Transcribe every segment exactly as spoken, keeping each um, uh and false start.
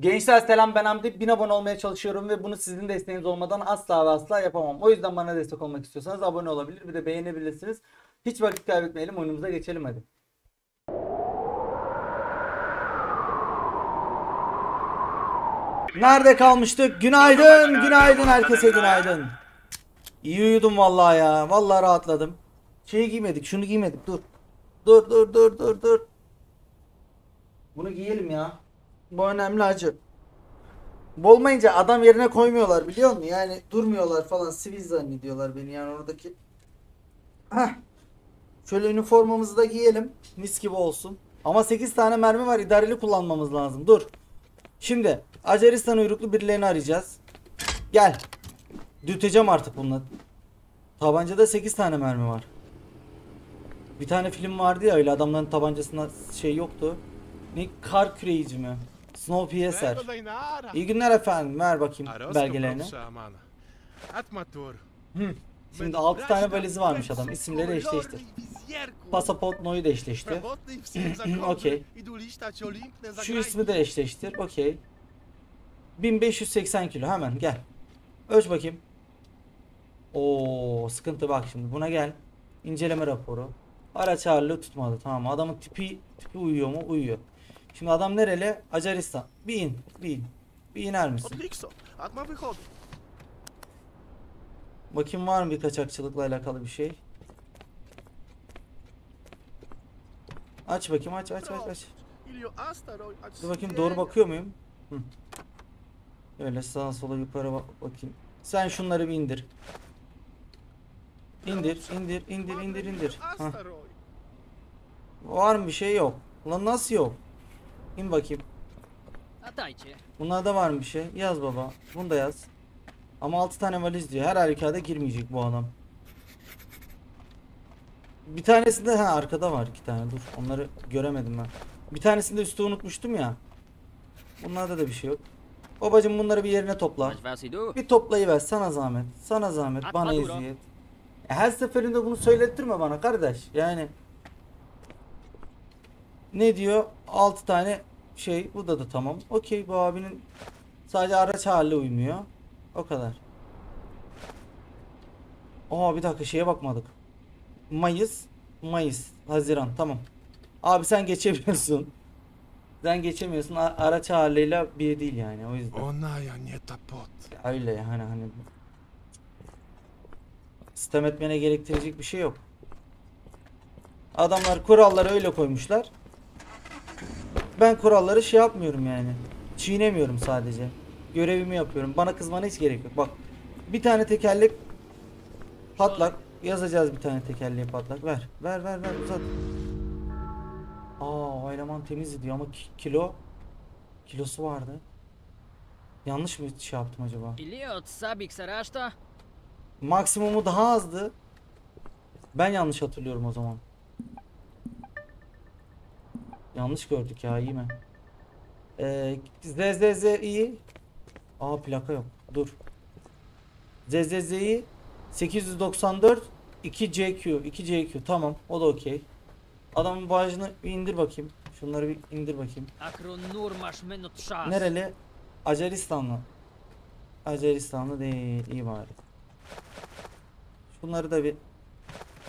Gençler selam, ben Hamdi. bin abone olmaya çalışıyorum ve bunu sizin desteğiniz olmadan asla ve asla yapamam. O yüzden bana destek olmak istiyorsanız abone olabilir, bir de beğenebilirsiniz. Hiç vakit kaybetmeyelim, oyunumuza geçelim hadi. Nerede kalmıştık? Günaydın, günaydın herkese, günaydın. İyi uyudum vallahi ya, vallahi rahatladım. Şeyi giymedik, şunu giymedik, dur. Dur dur dur dur dur. Bunu giyelim ya. Bu önemli acı. Bolmayınca adam yerine koymuyorlar biliyor musun? Yani durmuyorlar falan, sivil zannediyorlar beni yani oradaki. Heh. Şöyle üniformamızı da giyelim. Mis gibi olsun. Ama sekiz tane mermi var, idareli kullanmamız lazım. Dur. Şimdi Aceristan uyruklu birilerini arayacağız. Gel. Dürteceğim artık bununla. Tabancada sekiz tane mermi var. Bir tane film vardı ya öyle, adamların tabancasında şey yoktu. Ne, kar küreyici mi? Snow P S R. İyi günler efendim. Ver bakayım belgelerini. Hı. Şimdi altı tane valizi varmış adam. İsimleri eşleştir. Pasaport noyu da eşleşti. Okey. Şu ismi de eşleştir. Okey. bin beş yüz seksen kilo. Hemen gel. Ölç bakayım. Oo, sıkıntı bak şimdi. Buna gel. İnceleme raporu. Araç ağırlığı tutmadı. Tamam. Adamın tipi, tipi uyuyor mu? Uyuyor. Şimdi adam nereli? Acaristan. Bir in. Bir in. Bir iner misin? Bakayım var mı bir kaçakçılıkla alakalı bir şey? Aç bakayım, aç aç aç aç. Dur bakayım, doğru bakıyor muyum? Hı. Öyle sağa sola yukarı bak bakayım. Sen şunları bir indir. İndir, indir, indir, indir, indir. Hah. Var mı bir şey? Yok. Lan nasıl yok? İn bakayım. Bunlarda var mı bir şey? Yaz baba. Bunu da yaz. Ama altı tane valiz diyor. Her halükarda girmeyecek bu adam. Bir tanesinde ha arkada var iki tane. Dur. Onları göremedim ben. Bir tanesinde üstü unutmuştum ya. Bunlarda da bir şey yok. Babacım bunları bir yerine topla. Bir toplayıver. Sana zahmet. Sana zahmet. Bana eziyet. Her seferinde bunu söylettirme bana kardeş. Yani ne diyor? altı tane şey. Burada da tamam. Okey, bu abinin sadece araç hali uymuyor. O kadar. Aa bir dakika, şeye bakmadık. Mayıs. Mayıs. Haziran. Tamam. Abi sen geçemiyorsun. Sen geçemiyorsun. A araç haliyle bir değil yani. O yüzden. Ona ya niyetapot. Öyle ya hani hani. Sistem etmene gerektirecek bir şey yok. Adamlar kuralları öyle koymuşlar. Ben kuralları şey yapmıyorum yani. Çiğnemiyorum sadece. Görevimi yapıyorum. Bana kızmana hiç gerek yok. Bak. Bir tane tekerlek patlak. Yazacağız bir tane tekerleği patlak. Ver. Ver ver ver. Uzat. Aa o eleman temiz diyor ama kilo. Kilosu vardı. Yanlış mı şey yaptım acaba? Maksimumu daha azdı. Ben yanlış hatırlıyorum o zaman. Yanlış gördük ya, iyi mi? Ee, Z Z Z iyi. Aa plaka yok. Dur. Z Z Z'yi sekiz yüz doksan dört iki C Q. iki C Q tamam. O da okey. Adamın bagajını bir indir bakayım. Şunları bir indir bakayım. Nereli? Acaristanlı. Acaristanlı değil. İyi bari. Bunları da bir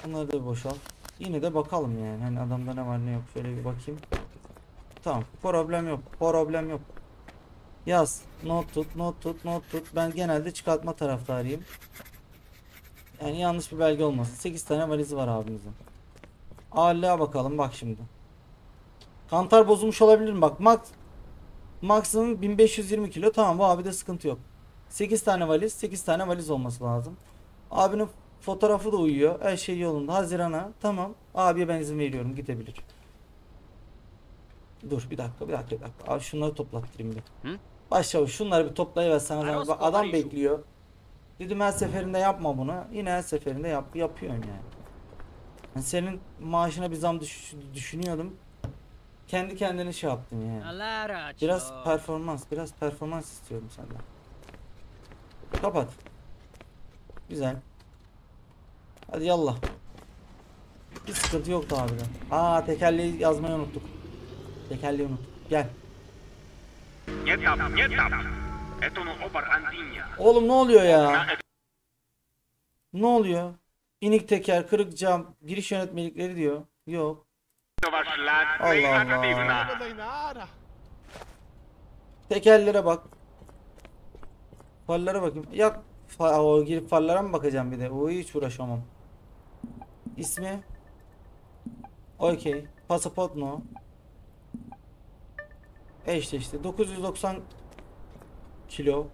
bunları da bir boşalt. Yine de bakalım yani. Hani adamda ne var ne yok. Şöyle bir bakayım. Tamam. Problem yok. Problem yok. Yaz. Not tut. Not tut. Not tut. Ben genelde çıkartma taraftarıyım. Yani yanlış bir belge olmasın. sekiz tane valizi var abimizin. Ağırlığa bakalım. Bak şimdi. Kantar bozulmuş olabilir mi? Bak. Max, maksimum bin beş yüz yirmi kilo. Tamam. Bu abi de sıkıntı yok. sekiz tane valiz. sekiz tane valiz olması lazım. Abinin fotoğrafı da uyuyor. Her şey yolunda. Haziran'a. Tamam. Abiye ben izin veriyorum. Gidebilir. Dur bir dakika. Bir dakika. Bir dakika. Abi şunları toplattırayım bir. Başçavuş şunları bir toplayıver sana. Adam bekliyor. Dedim her seferinde yapma bunu. Yine her seferinde yap, yapıyorsun yani. Yani senin maaşına bir zam düş, düşünüyordum. Kendi kendine şey yaptın yani. Biraz performans. Biraz performans istiyorum senden. Kapat. Güzel. Hadi yallah. Bir sıkıntı yoktu abiden. Aa tekerleği yazmayı unuttuk. Tekerleği unuttuk. Gel. Oğlum ne oluyor ya? Ne oluyor? İnik teker, kırık cam, giriş yönetmelikleri diyor. Yok. Allah Allah. Tekerlere bak. Farlara bakayım. Ya o girip farlara mı bakacağım bir de? O hiç uğraşamam. İsmi? Okey. Pasaport no. E işte işte. dokuz yüz doksan kilo.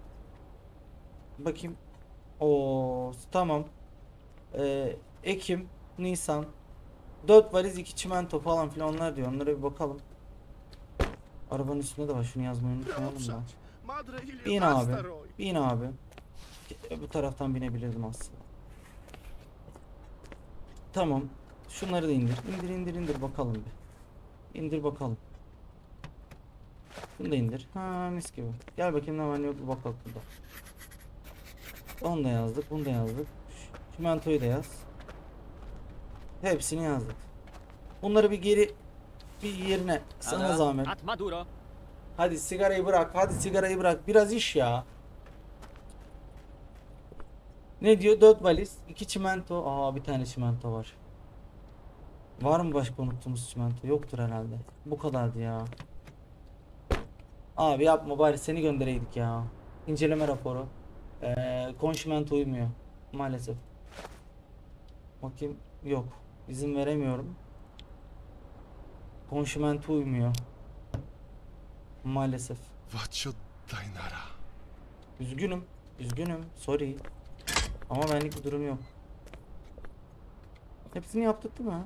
Bakayım. Oo tamam. Ee, Ekim, Nisan. dört valiz, iki çimento falan filan onlar diyor. Onlara bir bakalım. Arabanın üstünde de var. Şunu yazmayı unutmayalım da. Bin abi. Bin abi. Bu taraftan binebilirdim aslında. Tamam. Şunları da indir. İndir indir indir bakalım bir. İndir bakalım. Bunu da indir. Ha mis gibi. Gel bakayım ne var ne yok. Bak bak burada. Onu da yazdık. Bunu da yazdık. Çimentoyu da yaz. Hepsini yazdık. Bunları bir geri bir yerine sana Ada, zahmet. Hadi sigarayı bırak. Hadi sigarayı bırak. Biraz iş ya. Ne diyor? dört valiz, iki çimento. Aa bir tane çimento var. Var mı başka unuttuğumuz çimento? Yoktur herhalde. Bu kadardı ya. Abi yapma bari seni göndereydik ya. İnceleme raporu. Ee, konşimento uymuyor. Maalesef. Bakayım. Yok. İzin veremiyorum. Konşimento uymuyor. Maalesef. Üzgünüm. Üzgünüm. Sorry. Ama benlik bir durum yok. Hepsini yaptık değil mi?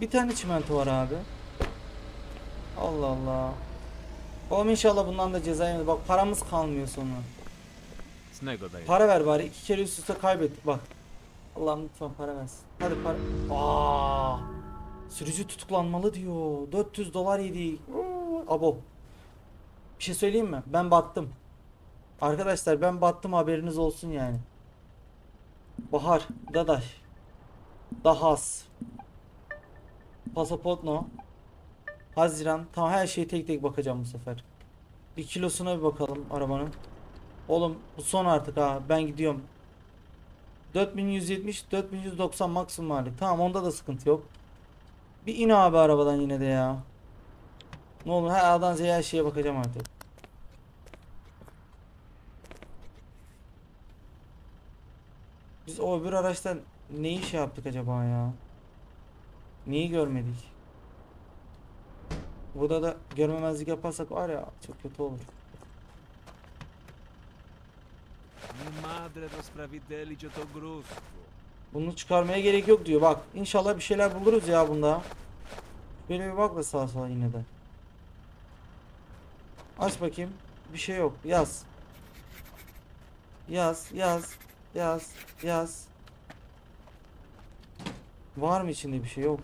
Bir tane çimento var abi. Allah Allah. Oğlum inşallah bundan da ceza yemeyiz. Bak paramız kalmıyor sonra. Para ver bari. İki kere üst üste kaybettik bak. Allah'ım lütfen para versin. Hadi para. Aa, sürücü tutuklanmalı diyor. dört yüz dolar yedik. Abo. Bir şey söyleyeyim mi? Ben battım. Arkadaşlar ben battım haberiniz olsun yani. Bahar. Dadaş. Dahas. Pasaport no. Haziran. Tamam her şeyi tek tek bakacağım bu sefer. Bir kilosuna bir bakalım arabanın. Oğlum bu son artık ha. Ben gidiyorum. dört bin yüz yetmiş dört bin yüz doksan maksimum hali. Tamam onda da sıkıntı yok. Bir in abi arabadan yine de ya. Ne olur her A'dan Z'ye her şeye bakacağım artık. Biz o öbür araçtan neyi şey yaptık acaba ya? Neyi görmedik? Burada da görmemezlik yaparsak var ya çok kötü olur. Bunu çıkarmaya gerek yok diyor. Bak inşallah bir şeyler buluruz ya bunda. Böyle bir bak da sağa sola yine de. Aç bakayım. Bir şey yok. Yaz. Yaz. Yaz. Yaz. Yaz. Var mı içinde bir şey? Yok.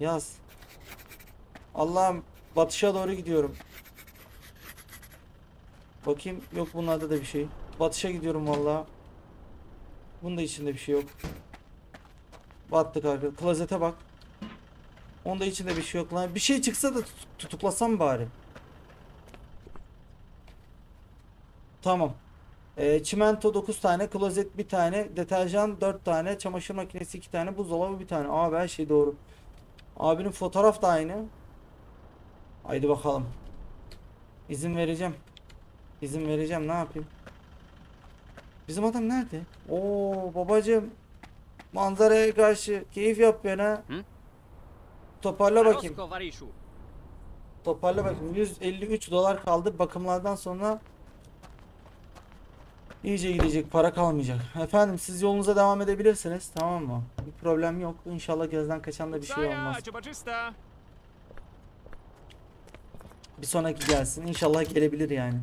Yaz. Allah'ım batışa doğru gidiyorum. Bakayım. Yok bunlarda da bir şey. Batışa gidiyorum vallahi. Bunda içinde bir şey yok. Battık arkadaşlar. Klozete bak. Onda içinde bir şey yok lan. Bir şey çıksa da tutuklasam bari. Tamam. E, çimento dokuz tane, klozet bir tane, deterjan dört tane, çamaşır makinesi iki tane, buzdolabı bir tane. Abi her şey doğru. Abinin fotoğraf da aynı. Haydi bakalım. İzin vereceğim. İzin vereceğim ne yapayım? Bizim adam nerede? Oo babacığım. Manzaraya karşı keyif yapıyor ha. Hı? Toparla bakayım. Toparla bakayım. yüz elli üç dolar kaldı. Bakımlardan sonra iyice gidecek. Para kalmayacak. Efendim siz yolunuza devam edebilirsiniz. Tamam mı? Bir problem yok. İnşallah gözden kaçan da bir şey olmaz. Bir sonraki gelsin. İnşallah gelebilir yani.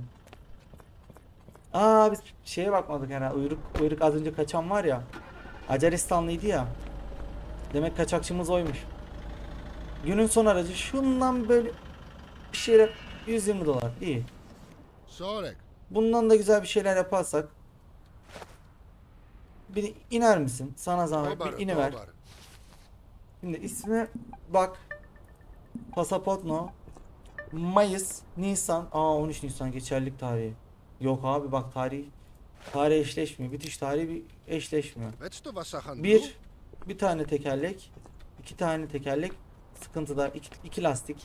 Aa biz şeye bakmadık herhalde. Uyruk, uyruk az önce kaçan var ya. Acaristanlıydı ya. Demek kaçakçımız oymuş. Günün son aracı. Şundan böyle bir şeyler. yüz yirmi dolar. İyi. Bundan da güzel bir şeyler yaparsak. Bir iner misin? Sana zahmet bir iniver. Şimdi ismine bak. Pasaport no. Mayıs, Nisan. Aa on üç Nisan geçerlilik tarihi. Yok abi bak tarih. Tarih eşleşmiyor. Bitiş tarihi bir eşleşmiyor. Bir, bir tane tekerlek, iki tane tekerlek sıkıntıda, iki, iki lastik,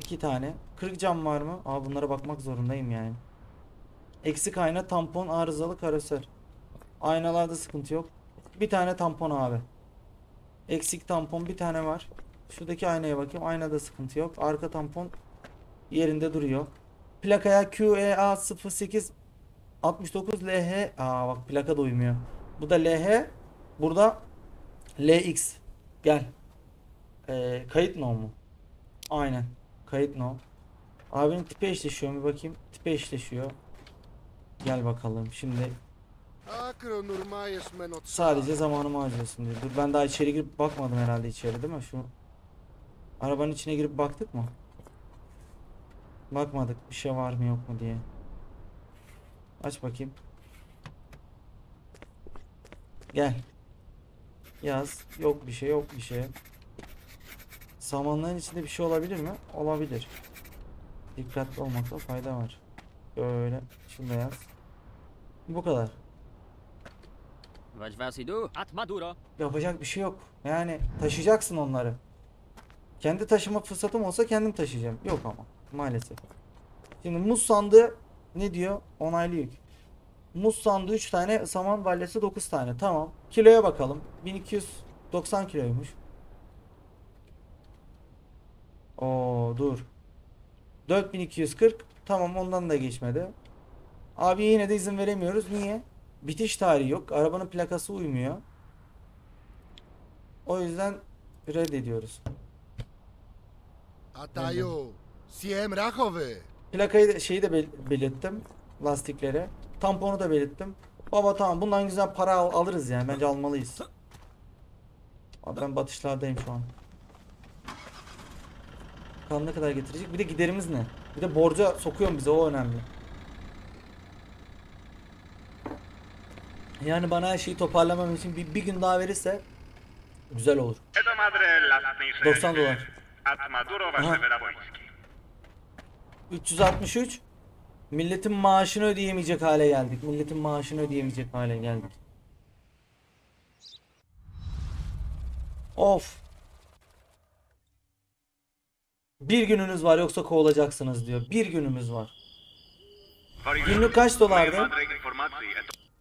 iki tane. Kırık cam var mı? Aa bunlara bakmak zorundayım yani. Eksik ayna, tampon, arızalı karoser. Aynalarda sıkıntı yok. Bir tane tampon abi. Eksik tampon bir tane var. Şuradaki aynaya bakayım. Aynada sıkıntı yok. Arka tampon yerinde duruyor. Plakaya Q E A sıfır sekiz altmış dokuz L H. Aa bak plaka da uymuyor. Bu da L H. Burada L X. Gel. Ee, kayıt no mu? Aynen. Kayıt no. Abinin tipi eşleşiyor mu? Bir bakayım. Tipi eşleşiyor. Gel bakalım. Şimdi sadece zamanımı harcıyorsun diyor. Dur ben daha içeri girip bakmadım herhalde içeri değil mi? Şu arabanın içine girip baktık mı? Bakmadık. Bir şey var mı yok mu diye. Aç bakayım. Gel. Yaz. Yok bir şey, yok bir şey. Samanlığın içinde bir şey olabilir mi? Olabilir. Dikkatli olmakta fayda var. Böyle. Şunu da yaz. Bu kadar. Yapacak bir şey yok. Yani taşıyacaksın onları. Kendi taşıma fırsatım olsa kendim taşıyacağım. Yok ama maalesef. Şimdi muz sandığı ne diyor? Onaylı yük. Muz sandığı üç tane, saman balyası dokuz tane. Tamam. Kiloya bakalım. bin iki yüz doksan kiloymuş. Oo dur. dört bin iki yüz kırk. Tamam ondan da geçmedi. Abi yine de izin veremiyoruz. Niye? Bitiş tarihi yok. Arabanın plakası uymuyor. O yüzden reddediyoruz. Atayo. Siem Rakowy. Plakayı da, şeyi de bel belirttim. Lastiklere. Tamponu da belirttim. Baba tamam bundan güzel para al alırız yani. Bence almalıyız. Abi ben batışlardayım şu an. Kan ne kadar getirecek? Bir de giderimiz ne? Bir de borca sokuyorum bize, o önemli. Yani bana her şeyi toparlamam için bir, bir gün daha verirse güzel olur. doksan dolar. Aha. üç yüz altmış üç. Milletin maaşını ödeyemeyecek hale geldik. Milletin maaşını ödeyemeyecek hale geldik. Of. Bir gününüz var yoksa kovulacaksınız diyor. Bir günümüz var. Günlük kaç dolardı?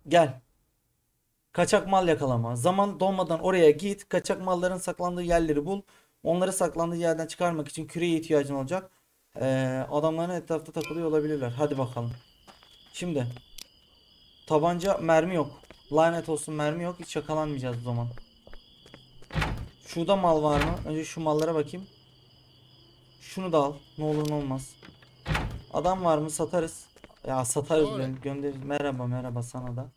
Gel. Kaçak mal yakalama. Zaman dolmadan oraya git. Kaçak malların saklandığı yerleri bul. Onları saklandığı yerden çıkarmak için küreye ihtiyacın olacak. Ee, adamların etrafta takılıyor olabilirler. Hadi bakalım. Şimdi. Tabanca mermi yok. Lanet olsun mermi yok. Hiç yakalanmayacağız o zaman. Şurada mal var mı? Önce şu mallara bakayım. Şunu da al. Ne olur ne olmaz. Adam var mı? Satarız. Ya satarız. Ben göndeririz. Merhaba merhaba sana da.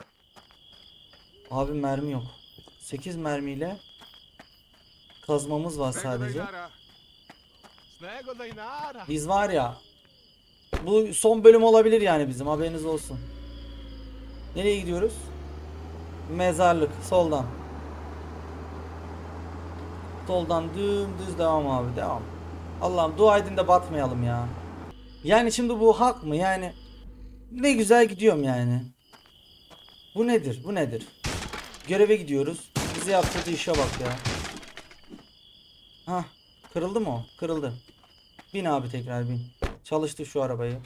Abi mermi yok. sekiz mermiyle kazmamız var sadece. Biz var ya. Bu son bölüm olabilir yani bizim, haberiniz olsun. Nereye gidiyoruz? Mezarlık soldan. Soldan dümdüz devam abi, devam. Allah'ım dua edin de batmayalım ya. Yani şimdi bu hak mı yani? Ne güzel gidiyorum yani. Bu nedir? Bu nedir? Göreve gidiyoruz. Bize yaptırdığı işe bak ya. Hah. Kırıldı mı o? Kırıldı. Bin abi tekrar bin. Çalıştı şu arabayı.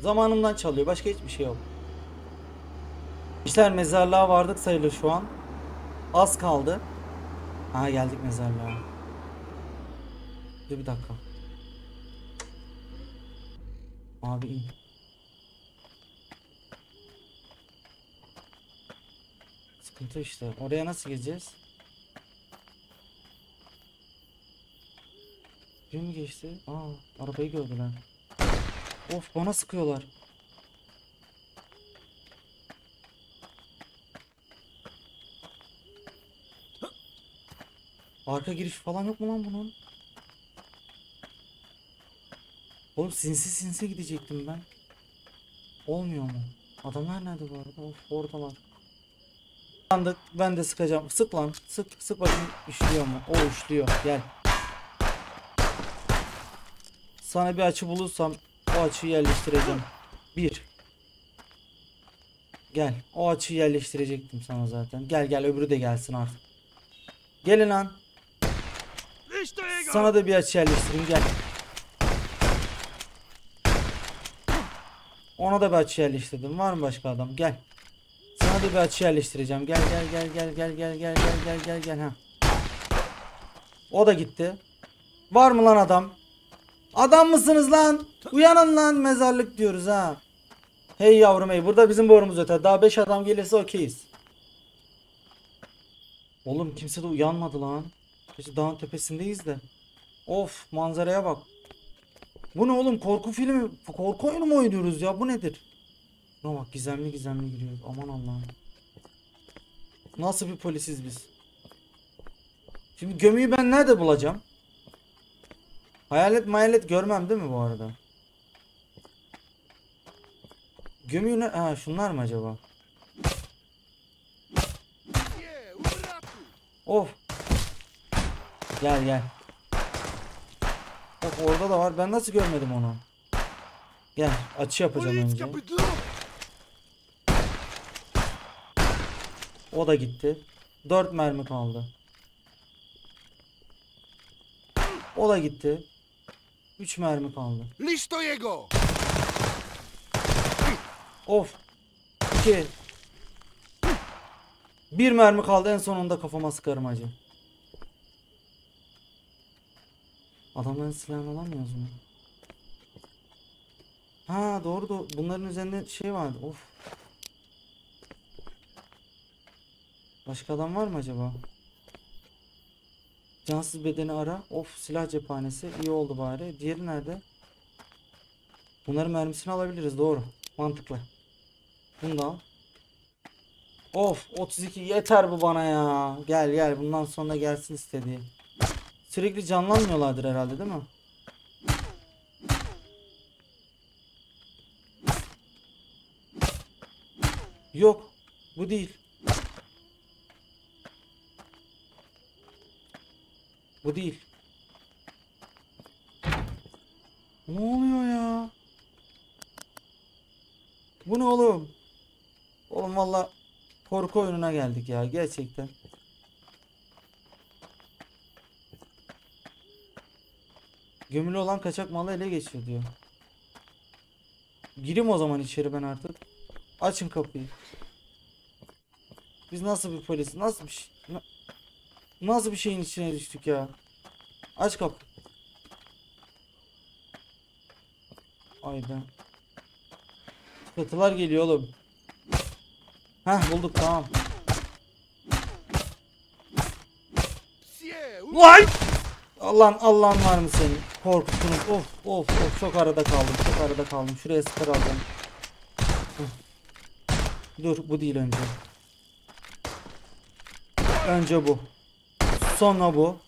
Zamanımdan çalıyor. Başka hiçbir şey yok. İşler mezarlığa vardık sayılır şu an. Az kaldı. Aha geldik mezarlığa. Dur bir dakika. Abi in. Sıkıntı işte. Oraya nasıl gideceğiz? Kim geçti? Aa, arabayı gördüler. Of, bana sıkıyorlar. Arka giriş falan yok mu lan bunun? Oğlum sinsi sinsi gidecektim ben. Olmuyor mu? Adamlar nerede bu arada? Of, oradalar. Andık. Ben de sıkacağım. Sık lan. Sık sık bakayım. Üşlüyor mu? O üşlüyor. Gel. Sana bir açı bulursam o açıyı yerleştireceğim. Bir. Gel. O açıyı yerleştirecektim sana zaten. Gel gel, öbürü de gelsin artık. Gelin lan. Sana da bir açı yerleştireyim, gel. Ona da bir açı yerleştirdim. Var mı başka adam? Gel. Sana da bir açı yerleştireceğim. Gel gel gel gel gel gel gel gel gel gel ha. O da gitti. Var mı lan adam? Adam mısınız lan? Uyanın lan, mezarlık diyoruz ha. Hey yavrum hey, burada bizim borumuz öter. Daha beş adam gelirse okeyiz. Oğlum kimse de uyanmadı lan. İşte dağın tepesindeyiz de. Of, manzaraya bak. Bu ne oğlum, korku filmi, korku oyunu mu oynuyoruz ya, bu nedir? Buna bak, gizemli gizemli giriyoruz, aman Allah'ım. Nasıl bir polisiz biz? Şimdi gömüyü ben nerede bulacağım? Hayalet mayalet görmem değil mi bu arada? Gömüyü ne? Ha, şunlar mı acaba? Of. Gel gel. Bak orada da var. Ben nasıl görmedim onu? Gel, açı yapacağım önce. O da gitti. Dört mermi kaldı. O da gitti. Üç mermi kaldı. Of. İki. Bir mermi kaldı. En sonunda kafama sıkarım acı. Adamların silahını alamıyoruz mu? Ha doğru, doğru. Bunların üzerinde şey vardı. Of. Başka adam var mı acaba? Cansız bedeni ara. Of, silah cephanesi. İyi oldu bari. Diğeri nerede? Bunların mermisini alabiliriz. Doğru. Mantıklı. Bunu da al. Of, otuz iki yeter bu bana ya. Gel gel, bundan sonra gelsin istediği. Sürekli canlanmıyorlardır herhalde değil mi? Yok, bu değil. Bu değil. Ne oluyor ya? Bu ne oğlum? Oğlum valla korku oyununa geldik ya gerçekten. Gömülü olan kaçak malı ele geçiyor diyor. Girim o zaman içeri ben artık. Açın kapıyı. Biz nasıl bir polis, nasıl bir şey, nasıl bir şeyin içine düştük ya. Aç kapı. Ay ben. Sıkıntılar geliyor oğlum. Heh, bulduk, tamam. Vay! Allah'ın Allah'ın var mı senin? Korkuttunuz. Of of of, çok arada kaldım. Çok arada kaldım. Şuraya sıkar aldım. Dur, bu değil önce. Önce bu. Sonra bu.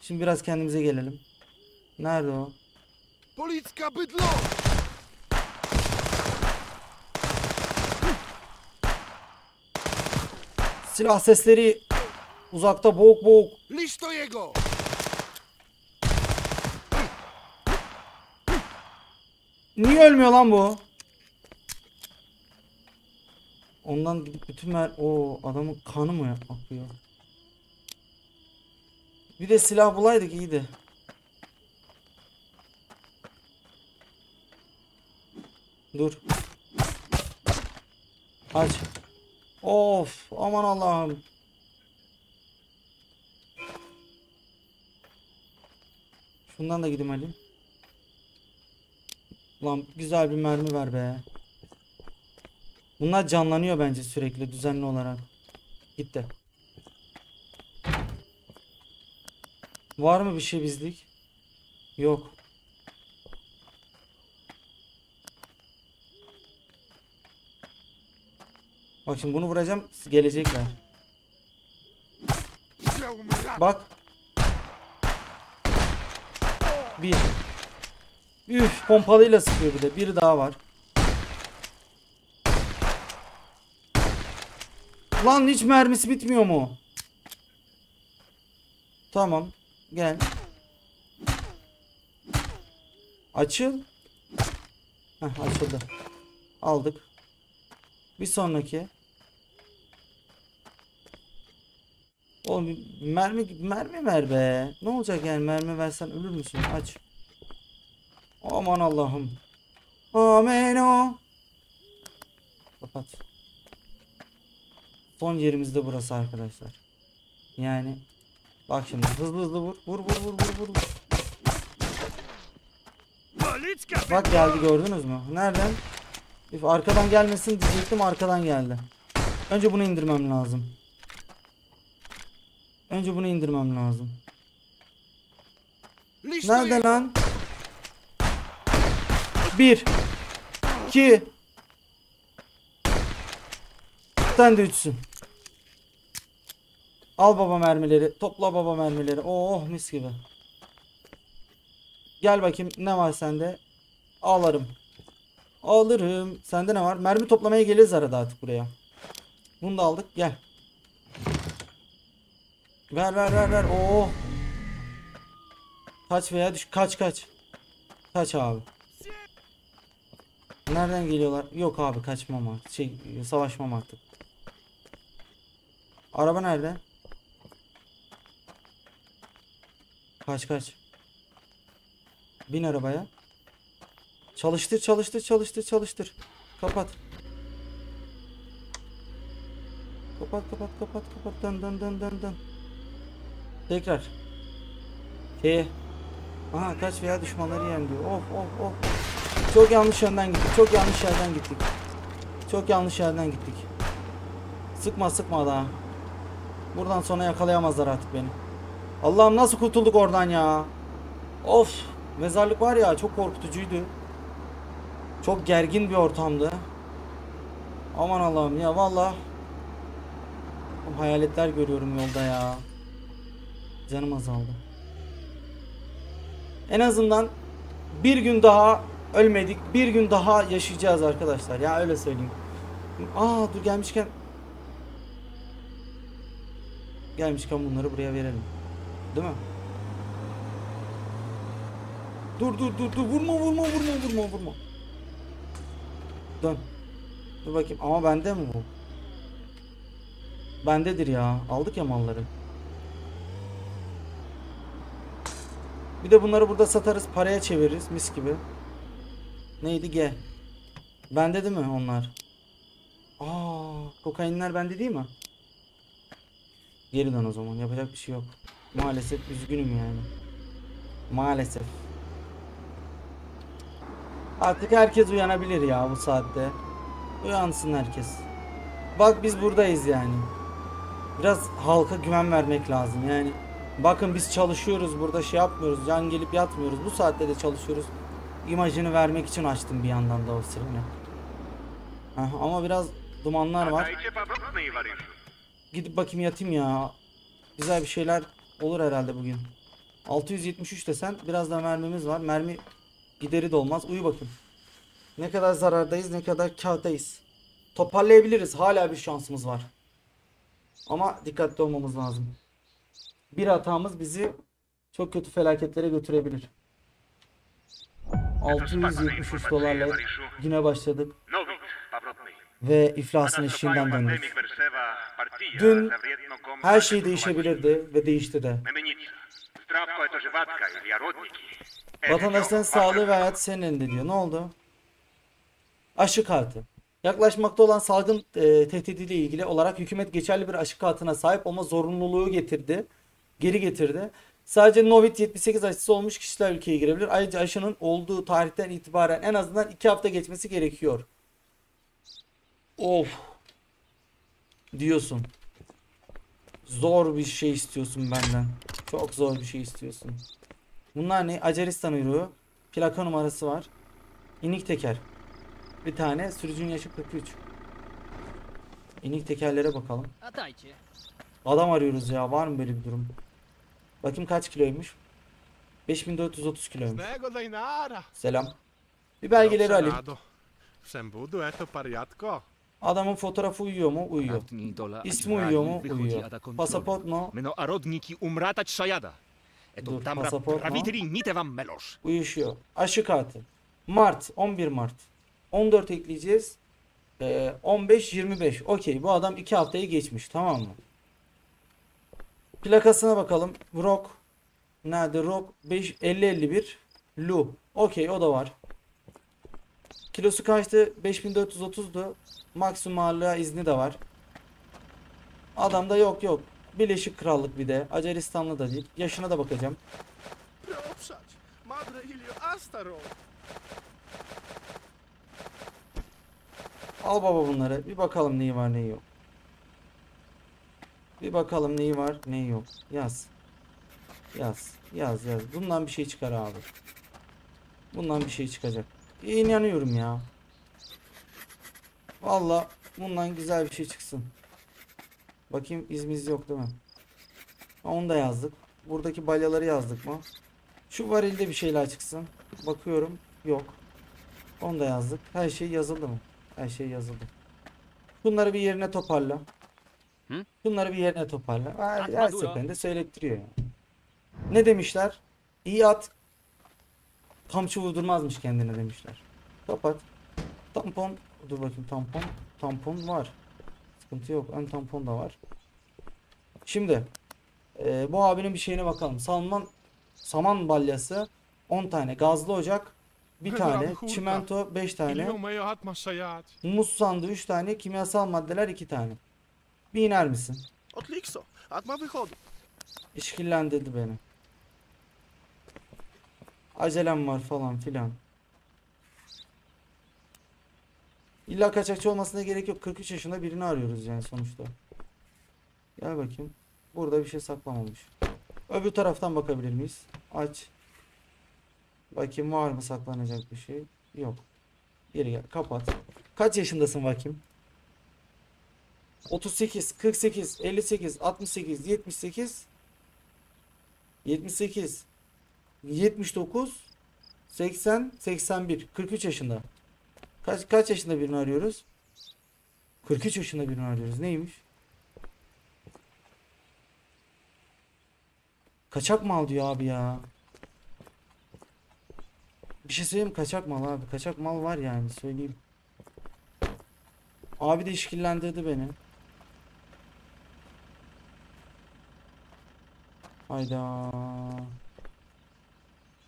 Şimdi biraz kendimize gelelim. Nerede o? Silah sesleri uzakta, boğuk boğuk. Niye ölmüyor lan bu? Ondan gidip bütün mer... Oo, adamın kanı mı akıyor? Bir de silah bulaydık, iyiydi. Dur. Aç. Of, aman Allah'ım. Şundan da gidelim Ali. Lan güzel bir mermi ver be. Bunlar canlanıyor bence sürekli, düzenli olarak. Gitti. Var mı bir şey bizlik? Yok. Bak şimdi bunu vuracağım, gelecekler. Bak. Bir. Üf, pompalıyla sıkıyor bir de. Biri daha var. Lan hiç mermisi bitmiyor mu? Tamam. Gel. Açıl. Heh, açıldı. Aldık. Bir sonraki. Oğlum mermi mermi ver be. Ne olacak yani, mermi versen ölür müsün? Aç. Aman Allah'ım. Amen o. Kapat. Son yerimiz de burası arkadaşlar. Yani bak şimdi hızlı hızlı vur vur vur vur vur vur. Bak geldi, gördünüz mü? Nereden? Arkadan gelmesin diyecektim, arkadan geldi. Önce bunu indirmem lazım. Önce bunu indirmem lazım. Nerede lan? Bir. İki. Sen de üçsün. Al baba mermileri. Topla baba mermileri. Oh mis gibi. Gel bakayım, ne var sende? Alırım. Alırım. Sende ne var? Mermi toplamaya geliriz arada artık buraya. Bunu da aldık. Gel. Ver ver ver ver. Oo. Kaç veya düş. Kaç kaç. Kaç abi. Nereden geliyorlar? Yok abi, kaçmam artık. Şey, savaşmam artık. Araba nerede? Kaç kaç. Bin arabaya. Çalıştır çalıştır çalıştır çalıştır. Kapat. Kapat kapat kapat kapat. Dön dön dön dön dön. Tekrar. T. Aha, kaç veya düşmanları yen diyor. Of of of. Çok yanlış yönden gittik. Çok yanlış yerden gittik. Çok yanlış yerden gittik. Sıkma sıkma daha. Buradan sonra yakalayamazlar artık beni. Allah'ım nasıl kurtulduk oradan ya. Of. Mezarlık var ya, çok korkutucuydu. Çok gergin bir ortamdı. Aman Allah'ım ya, vallahi hayaletler görüyorum yolda ya. Canım azaldı. En azından bir gün daha ölmedik. Bir gün daha yaşayacağız arkadaşlar. Ya öyle söyleyeyim. Aa dur, gelmişken gelmişken bunları buraya verelim. Değil mi? Dur dur dur dur, vurma vurma vurma vurma vurma. Dön. Dur bakayım, ama bende mi bu? Bendedir ya. Aldık ya malları. Bir de bunları burada satarız, paraya çeviririz mis gibi. Neydi G? Bende değil mi onlar? Aa, kokainler bende değil mi? Geri dön o zaman, yapacak bir şey yok. Maalesef üzgünüm yani. Maalesef. Artık herkes uyanabilir ya bu saatte. Uyansın herkes. Bak biz buradayız yani. Biraz halka güven vermek lazım yani. Bakın biz çalışıyoruz burada, şey yapmıyoruz. Yan gelip yatmıyoruz. Bu saatte de çalışıyoruz. İmajını vermek için açtım bir yandan da o sireni. Heh, ama biraz dumanlar var. Gidip bakayım yatayım ya. Güzel bir şeyler olur herhalde bugün. altı yüz yetmiş üç desen, biraz da mermimiz var. Mermi gideri de olmaz. Uyu bakın. Ne kadar zarardayız, ne kadar kârdayız. Toparlayabiliriz. Hala bir şansımız var. Ama dikkatli olmamız lazım. Bir hatamız bizi çok kötü felaketlere götürebilir. altı yüz yetmiş üç dolarla güne başladık. Ve iflasın eşiğinden döndük. Dün her şey değişebilirdi ve değişti de. Vatandaşların sağlığı ve hayatı senin elinde diyor. Ne oldu? Aşı kartı. Yaklaşmakta olan salgın e, tehdidiyle ilgili olarak hükümet geçerli bir aşı kartına sahip olma zorunluluğu getirdi. Geri getirdi. Sadece Covid yetmiş sekiz aşısı olmuş kişiler ülkeye girebilir. Ayrıca aşının olduğu tarihten itibaren en azından iki hafta geçmesi gerekiyor. Of. Diyorsun. Zor bir şey istiyorsun benden. Çok zor bir şey istiyorsun. Bunlar ne? Aceristan uyruğu. Plaka numarası var. İnik teker. Bir tane. Sürücünün yaşı kırk üç. İnik tekerlere bakalım. Adam arıyoruz ya. Var mı böyle bir durum? Bakayım kaç kiloymuş. beş bin dört yüz otuz kiloymuş. Selam. Bir belgeleri alayım. Adamın fotoğrafı uyuyor mu? Uyuyor. İsmi uyuyor mu? Uyuyor. Pasaport mu? E, dur, tam pasaport mu? Uyuşuyor. Aşı kartı. Mart. on bir Mart. on dört ekleyeceğiz. Ee, on beş yirmi beş. Okey. Bu adam iki haftayı geçmiş. Tamam mı? Plakasına bakalım. Rock. Nerede? Rock. elli elli bir. Lu. Okey. O da var. Kilosu kaçtı? beş bin dört yüz otuzdu. Maksimum ağırlığa izni de var. Adamda yok yok. Birleşik Krallık bir de. Acaristanlı da değil. Yaşına da bakacağım. Al baba bunları. Bir bakalım neyi var neyi yok. Bir bakalım neyi var neyi yok. Yaz. Yaz. Yaz yaz. Bundan bir şey çıkar abi. Bundan bir şey çıkacak. İnanıyorum ya. Vallahi bundan güzel bir şey çıksın. Bakayım izimiz yok değil mi? Onu da yazdık. Buradaki balyaları yazdık mı? Şu varilde bir şeyler çıksın. Bakıyorum. Yok. Onu da yazdık. Her şey yazıldı mı? Her şey yazıldı. Bunları bir yerine toparla. Hı? Bunları bir yerine toparla. Her, her seferinde söylettiriyor yani. Ne demişler? İyi at kamçı vurdurmazmış kendine demişler. Kapat. Tampon. Dur bakayım tampon. Tampon var. Sıkıntı yok. Ön tampon da var. Şimdi e, bu abinin bir şeyine bakalım. Salman, saman balyası on tane. Gazlı ocak bir tane. Çimento beş tane. Muz sandığı üç tane. Kimyasal maddeler iki tane. Bir iner misin? İşkillendirdi beni. Acelem var falan filan. İlla kaçakçı olmasına gerek yok. kırk üç yaşında birini arıyoruz yani sonuçta. Gel bakayım. Burada bir şey saklamamış. Öbür taraftan bakabilir miyiz? Aç. Bakayım var mı saklanacak bir şey? Yok. Geri gel. Kapat. Kaç yaşındasın bakayım? otuz sekiz, kırk sekiz, elli sekiz, altmış sekiz, yetmiş sekiz, yetmiş sekiz, yetmiş dokuz, seksen, seksen bir. kırk üç yaşında. Kaç, kaç yaşında birini arıyoruz? kırk üç yaşında birini arıyoruz. Neymiş? Kaçak mal diyor abi ya. Bir şey söyleyeyim mi? Kaçak mal abi. Kaçak mal var yani söyleyeyim. Abi de işkillendirdi beni. Hayda.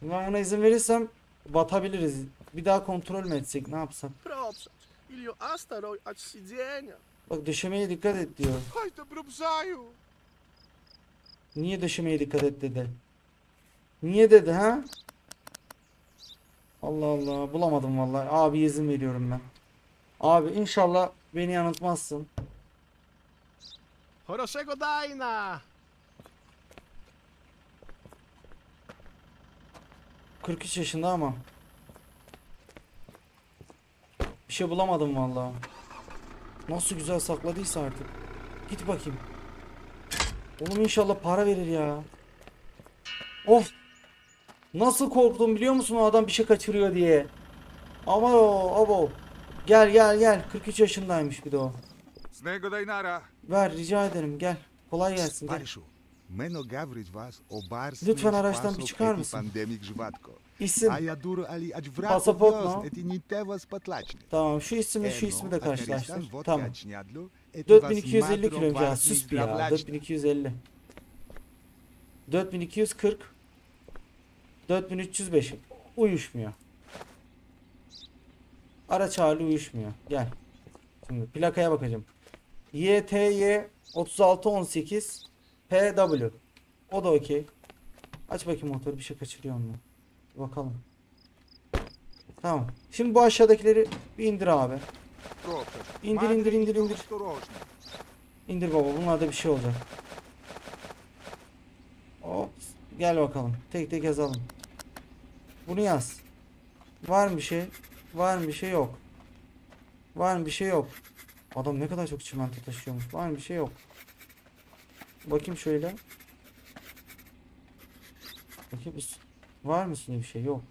Ben ona izin verirsem batabiliriz. Bir daha kontrol mü etsek? Ne yapsak? Bak döşemeye dikkat et diyor. Niye döşemeye dikkat et dedi? Niye dedi ha? Allah Allah. Bulamadım vallahi. Abi izin veriyorum ben. Abi inşallah beni yanıltmazsın. kırk üç yaşında ama. Bir şey bulamadım vallahi. Nasıl güzel sakladıysa artık. Git bakayım. Oğlum inşallah para verir ya. Of. Nasıl korktum biliyor musun? O adam bir şey kaçırıyor diye. Ama o, abo. Gel gel gel. kırk üç yaşındaymış bir de o. Ver rica ederim gel. Kolay gelsin gel. Lütfen araçtan bir çıkar mısın? İsim. Pasaport mu? Tamam şu isimle şu ismi de karşılaştır. Tamam. dört bin iki yüz elli kilometre. Sus bir ya. dört bin iki yüz elli. dört bin iki yüz kırk. dört bin üç yüz beş. Uyuşmuyor. Araç hali uyuşmuyor. Gel. Şimdi plakaya bakacağım. Y T Y otuz altı on sekiz P W. O da okey. Aç bakayım motoru bir şey kaçırıyor mu? Bakalım. Tamam. Şimdi bu aşağıdakileri bir indir abi. İndir indir indir indir. İndir baba. Bunlarda bir şey olacak. Hop. Gel bakalım. Tek tek yazalım. Bunu yaz. Var mı bir şey? Var mı bir şey yok. Var mı bir şey yok. Adam ne kadar çok çimento taşıyormuş. Var mı bir şey yok. Bakayım şöyle. Bakayım üst. Var mı üstünde bir şey? Yok.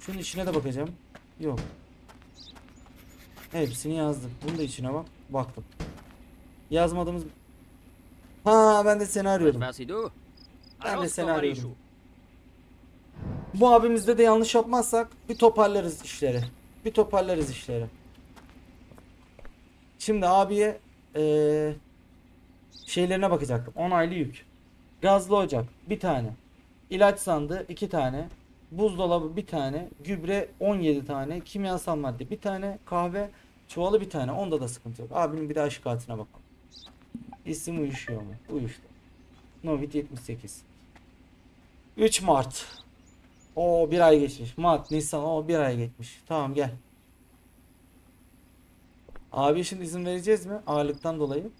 Şunun içine de bakacağım. Yok. Hepsini yazdık. Bunu da içine bak. Baktım. Yazmadığımız... Ha ben de seni arıyordum. Ben de seni arıyorum. Bu abimizde de yanlış yapmazsak bir toparlarız işleri. Bir toparlarız işleri. Şimdi abiye ee, şeylerine bakacaktım. Onaylı yük. Gazlı ocak bir tane. İlaç sandığı iki tane. Buzdolabı bir tane. Gübre on yedi tane. Kimyasal madde bir tane. Kahve çuvalı bir tane. Onda da sıkıntı yok. Abinin bir de aşık hatına bakalım. İsim uyuşuyor mu? Uyuştu. Novit yetmiş sekiz. üç Mart. O bir ay geçmiş. Mart, Nisan, o bir ay geçmiş. Tamam gel. Abi şimdi izin vereceğiz mi? Ağırlıktan dolayı.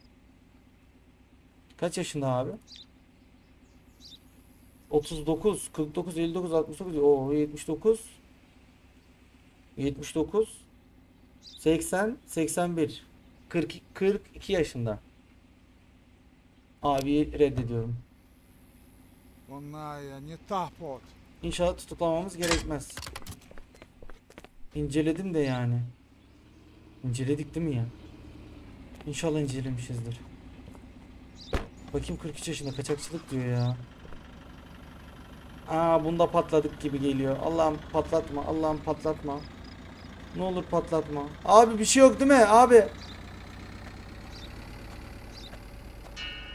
Kaç yaşında abi? otuz dokuz, kırk dokuz, elli dokuz, altmış dokuz, o yetmiş dokuz. yetmiş dokuz. seksen, seksen bir. kırk, kırk iki yaşında. Abi reddediyorum. İnşallah tutuklamamız gerekmez. İnceledim de yani. İnceledik değil mi ya? İnşallah incelemişizdir. Bakayım kırk üç yaşında kaçakçılık diyor ya. Aa, bunda patladık gibi geliyor. Allah'ım patlatma, Allah'ım patlatma. Ne olur patlatma. Abi bir şey yok değil mi abi?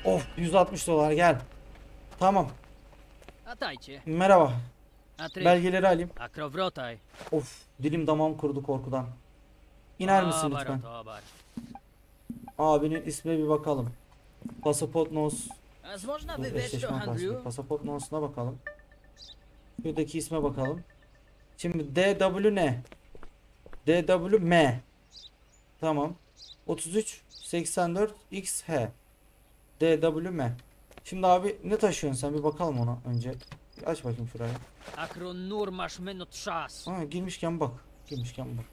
Of, yüz altmış dolar gel. Tamam. Merhaba. Belgeleri alayım. Of, dilim damağım kurudu korkudan. İner misin lütfen? Abinin ismine bir bakalım. Pasaport nos. Pasaport nosuna bakalım. Şuradaki isme bakalım. Şimdi D W ne? D W M. Tamam. otuz üç seksen dört X H. D W M. Şimdi abi ne taşıyorsun sen, bir bakalım ona önce. Bir aç bakayım şurayı. Ha, girmişken bak. Girmişken bak.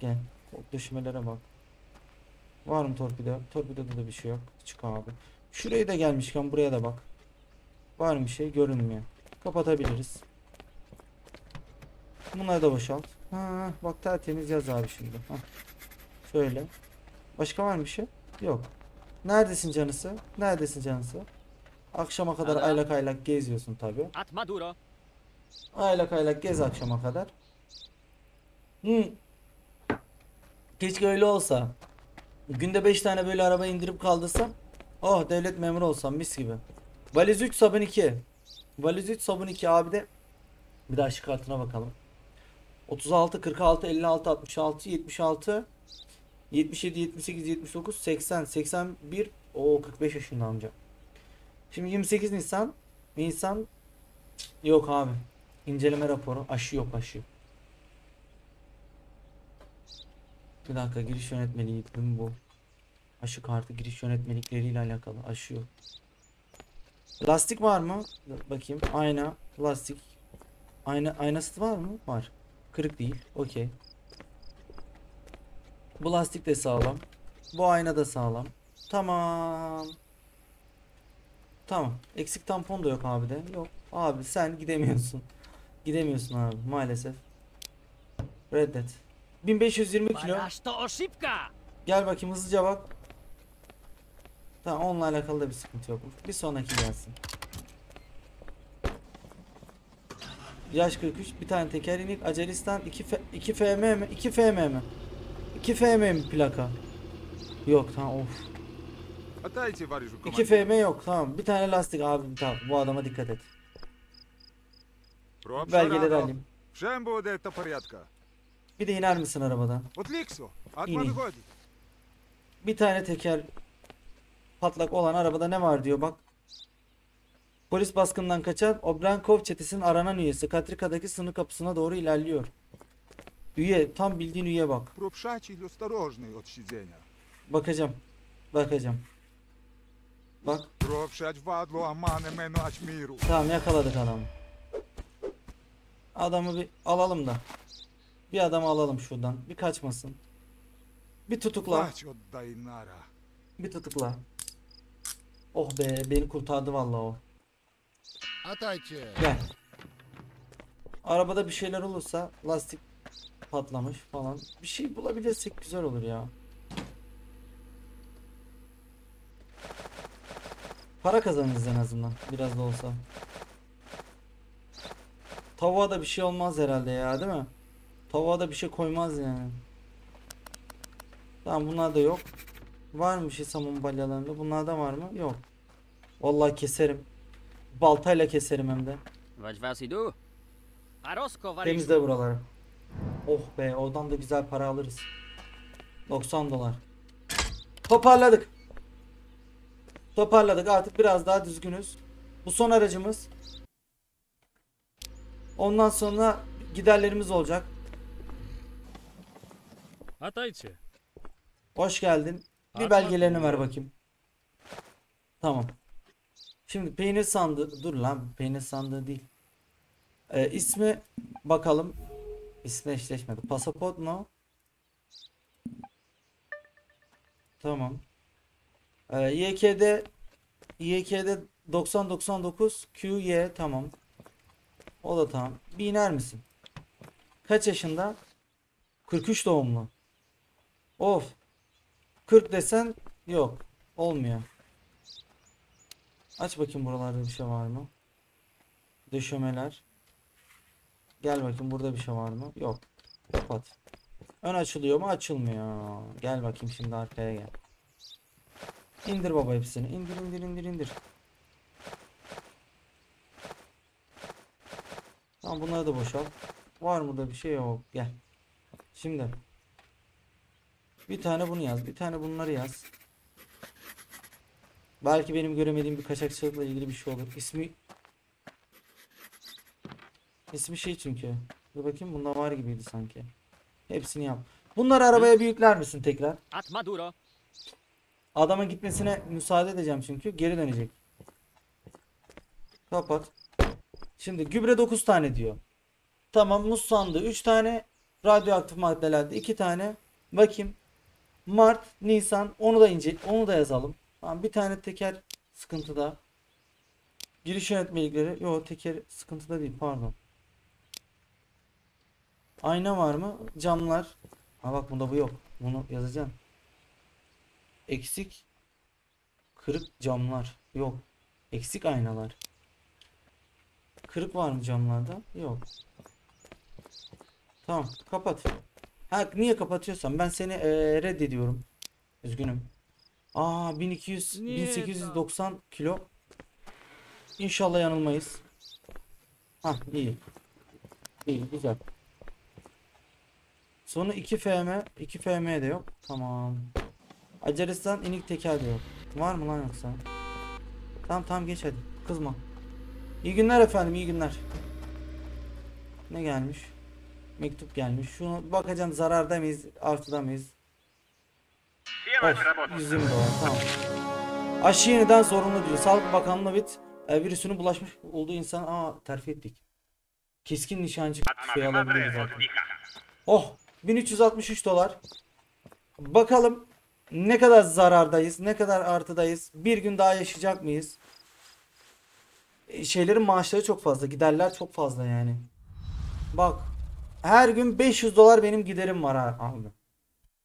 Gel. Düşmelere bak. Var mı torpido? Torpidoda da bir şey yok. Çık abi. Şuraya da gelmişken buraya da bak. Var mı bir şey? Görünmüyor. Kapatabiliriz. Bunları da boşalt. Ha, bak tertemiz yaz abi şimdi. Ha. Şöyle. Başka var mı bir şey? Yok. Neredesin canısı? Neredesin canısı? Akşama kadar Adam. aylak aylak geziyorsun tabi. Aylak aylak gez akşama kadar. Hmm. Keşke öyle olsa. Günde beş tane böyle araba indirip kaldırsam. Oh, devlet memuru olsam mis gibi. Valiz üç sabun iki. Valiz üç sabun iki abi de. Bir daha şık altına bakalım. otuz altı, kırk altı, elli altı, altmış altı, yetmiş altı. yetmiş yedi, yetmiş sekiz, yetmiş dokuz, seksen, seksen bir, o kırk beş yaşında amca. Şimdi yirmi sekiz Nisan, Nisan yok abi. İnceleme raporu, aşı yok, aşı. Bir dakika, giriş yönetmeliği değil mi bu? Aşı kartı giriş yönetmelikleriyle alakalı, aşı yok. Lastik var mı? Bakayım, ayna, lastik. Ayna, aynası var mı? Var. Kırık değil, okey. Bu lastik de sağlam. Bu ayna da sağlam. Tamam. Tamam. Eksik tampon da yok abi de. Yok. Abi sen gidemiyorsun. Gidemiyorsun abi maalesef. Reddet. bin beş yüz yirmi kilo. Gel bakayım hızlıca bak. Tamam, onunla alakalı da bir sıkıntı yok. Bir sonraki gelsin. Yaş kırk üç. Bir tane tekerlenik. Acelistan iki F M mi? iki F M mi? iki F M plaka. Yok tamam, of. iki F M yok tamam. Bir tane lastik abi, tamam. Bu adama dikkat et. Belgeleri alayım. Bir de iner misin arabadan? İneyim. Bir tane teker patlak olan arabada ne var diyor bak. Polis baskından kaçan Obrenkov çetesinin aranan üyesi Katrika'daki sınır kapısına doğru ilerliyor. Üye, tam bildiğin üye bak. Bakacağım. Bakacağım. Bak. Tamam, yakaladık adamı. Adamı bir alalım da. Bir adamı alalım şuradan. Bir kaçmasın. Bir tutukla. Bir tutukla. Oh be, beni kurtardı vallahi o. Gel. Arabada bir şeyler olursa, lastik patlamış falan. Bir şey bulabilirsek güzel olur ya. Para kazanırız en azından. Biraz da olsa. Tavuğa da bir şey olmaz herhalde ya, değil mi? Tavuğa da bir şey koymaz yani. Tamam, bunlar da yok. Var mı bir şey samun balyalarında? Bunlarda var mı? Yok. Vallahi keserim. Baltayla keserim hem de. Temizle buraları. Oh be, oradan da güzel para alırız. doksan dolar. Toparladık. Toparladık, artık biraz daha düzgünüz. Bu son aracımız. Ondan sonra giderlerimiz olacak. Hatayçı. Hoş geldin. Bir belgelerini ver bakayım. Tamam. Şimdi peynir sandığı, dur lan, peynir sandığı değil. Ee, ismi bakalım. İsmi eşleşmedi. Pasaport mu? Tamam. Ee, Y K'de Y K'de doksan doksan dokuz Q Y, tamam. O da tamam. Bir iner misin? Kaç yaşında? kırk üç doğumlu. Of. kırk desen yok. Olmuyor. Aç bakayım buralarda bir şey var mı? Döşemeler. Gel bakayım, burada bir şey var mı? Yok. Kapat. Ön açılıyor mu? Açılmıyor. Gel bakayım şimdi, arkaya gel. İndir baba hepsini. İndir indir indir indir. Tamam, bunları da boşalt. Var mı da bir şey? Yok. Gel. Şimdi. Bir tane bunu yaz. Bir tane bunları yaz. Belki benim göremediğim bir kaçakçılıkla ilgili bir şey olur. İsmi İsmi şey çünkü. Dur bakayım, bunda var gibiydi sanki. Hepsini yap. Bunları arabaya bir yükler misin tekrar? Atma duro. Adama gitmesine müsaade edeceğim çünkü geri dönecek. Kapat. Şimdi gübre dokuz tane diyor. Tamam, muz sandığı üç tane. Radyoaktif maddelerde iki tane. Bakayım. Mart, Nisan, onu da ince, onu da yazalım. Tamam, bir tane teker sıkıntıda. Giriş yönetmelikleri. Yok, teker sıkıntıda değil, pardon. Ayna var mı? Camlar. Ha bak, bunda bu yok. Bunu yazacağım. Eksik. Kırık camlar. Yok. Eksik aynalar. Kırık var mı camlarda? Yok. Tamam, kapat. Ha, niye kapatıyorsan ben seni ee, reddediyorum. Üzgünüm. Aa, bin iki yüz bin sekiz yüz doksan kilo. İnşallah yanılmayız. Ha, iyi. İyi, güzel. Sonu iki F M, iki F M de yok. Tamam. Aceristan inik teker de yok. Var mı lan yoksa? Tamam tamam, geç hadi. Kızma. İyi günler efendim, iyi günler. Ne gelmiş? Mektup gelmiş. Şunu bakacağım, zararda mıyız, artıda mıyız? yüz yirmi dolar, tamam. Aşı yeniden zorunlu diyor. Sağlık Bakanlığı'na bit e, virüsünün bulaşmış olduğu insan. Aa, terfi ettik. Keskin nişancı tüfeği alabiliriz zaten. Oh, bin üç yüz altmış üç dolar. Bakalım ne kadar zarardayız, ne kadar artıdayız, bir gün daha yaşayacak mıyız? E, şeylerin maaşları çok fazla, giderler çok fazla yani. Bak, her gün beş yüz dolar benim giderim var abi.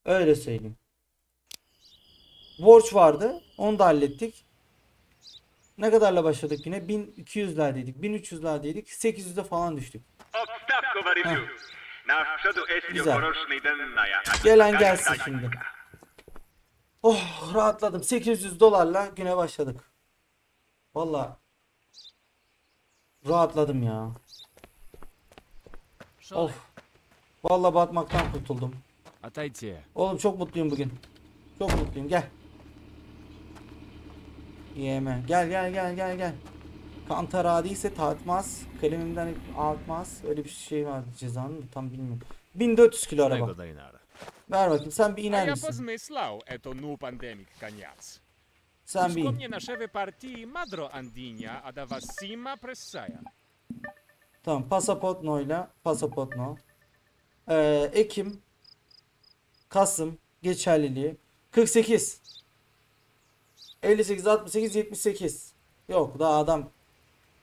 Öyle söyleyeyim. Borç vardı, onu da hallettik. Ne kadarla başladık yine? bin iki yüzlerdeydik, bin üç yüzlerdeydik, sekiz yüze falan düştük. Heh. Güzel. Gelen gelsin şimdi. Oh, rahatladım. sekiz yüz dolarla güne başladık. Vallahi rahatladım ya. Of. Vallahi batmaktan kurtuldum. Oğlum çok mutluyum bugün. Çok mutluyum, gel. Yeme. Gel gel gel gel gel. Kantar adiyse tartmaz. Kalemimden artmaz. Öyle bir şey var cezanın, tam bilmiyorum. bin dört yüz kilo araba. Ver bakayım, sen bir iner misin? Sen bir in. Tamam, pasaport no'yla pasaport no. Ee, Ekim, Kasım geçerliliği kırk sekiz elli sekiz altmış sekiz yetmiş sekiz. Yok daha adam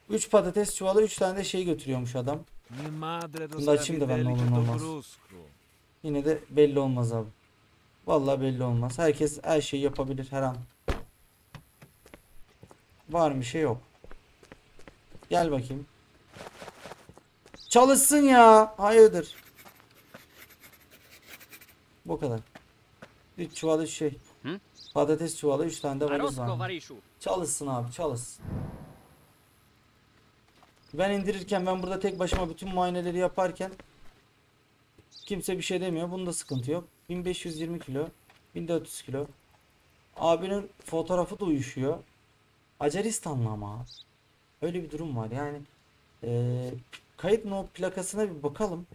üç patates çuvalı üç tane de şey götürüyormuş adam. Bunu da açayım da ben, ne olur ne olmaz. Yine de belli olmaz abi. Vallahi belli olmaz. Herkes her şeyi yapabilir her an. Var bir şey yok. Gel bakayım. Çalışsın ya. Hayırdır? Bu kadar. üç çuvalı şey. Hı? Patates çuvalı üç tane de valiz var. Çalışsın abi, çalışsın. Ben indirirken, ben burada tek başıma bütün muayeneleri yaparken kimse bir şey demiyor. Bunda sıkıntı yok. bin beş yüz yirmi kilo, bin dört yüz kilo. Abinin fotoğrafı da uyuşuyor. Acaristanlı ama. Öyle bir durum var yani. Ee, kayıt no plakasına bir bakalım.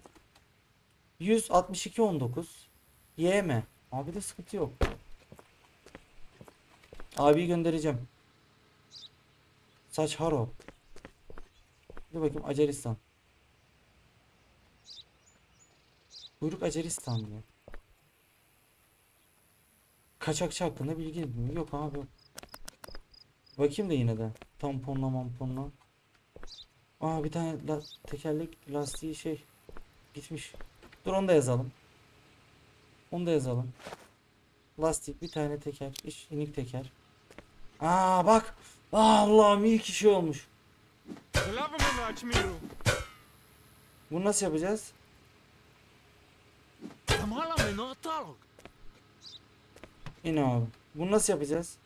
yüz altmış iki on dokuz Y M. Abi de sıkıntı yok. Abiyi göndereceğim. Saç haro. Dur bakayım, Aceristan. Buyruk Aceristan diyor. Kaçakçı hakkında bilgi mi? Yok abi. Bakayım da yine de. Tamponla mamponla. Aa, bir tane la tekerlek lastiği şey gitmiş. Dur onu da yazalım. Onu da yazalım. Lastik bir tane teker. İş inik teker. Aa bak. Allah'ım iyi kişi olmuş. Bunu nasıl yapacağız? İn abi. Bunu nasıl yapacağız?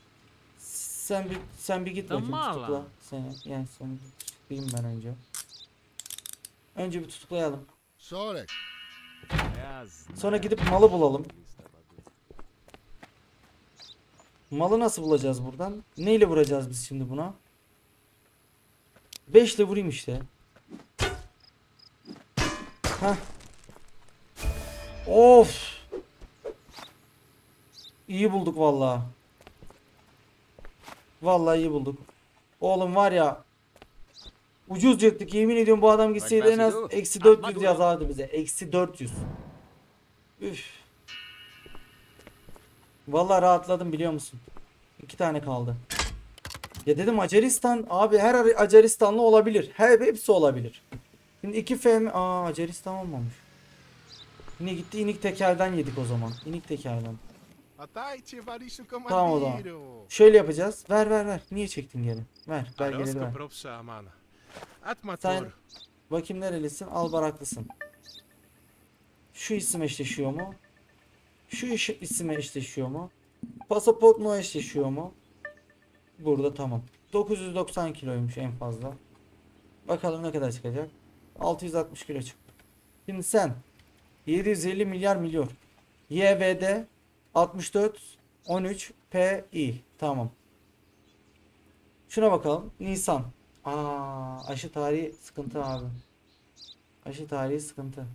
Sen bir sen bir git bakayım, tutukla seni. Yani sen bir ben önce. Önce bir tutuklayalım. Sonra. Sonra gidip malı bulalım. Malı nasıl bulacağız buradan? Neyle vuracağız biz şimdi buna? beş ile vurayım işte. Hah. Of. İyi bulduk vallahi. Vallahi iyi bulduk. Oğlum var ya. Ucuz cektik, yemin ediyorum bu adam gitseydi en az eksi dört yüz yazardı bize. Eksi dört yüz. Üf. Vallahi rahatladım biliyor musun? İki tane kaldı. Ya dedim Aceristan abi, her Aceristanlı olabilir. Her hepsi olabilir. Şimdi iki F M aa Aceristan olmamış. Yine gitti inik tekerden yedik o zaman. İnik tekerden. Tamam o zaman. Şöyle yapacağız. Ver ver ver. Niye çektin geri? Ver. Belgeleri ver. Sen bakayım nerelisin? Albaraklısın. Şu isim eşleşiyor mu? Şu isime eşleşiyor mu? Pasaport mu eşleşiyor mu? Burada tamam. dokuz yüz doksan kiloymuş en fazla. Bakalım ne kadar çıkacak? altı yüz altmış kilo çıktı. Şimdi sen yedi yüz elli milyar milyon. Y V D altmış dört on üç P I. Tamam. Şuna bakalım. Nisan. Aa, aşı tarihi sıkıntı abi. Aşı tarihi sıkıntı.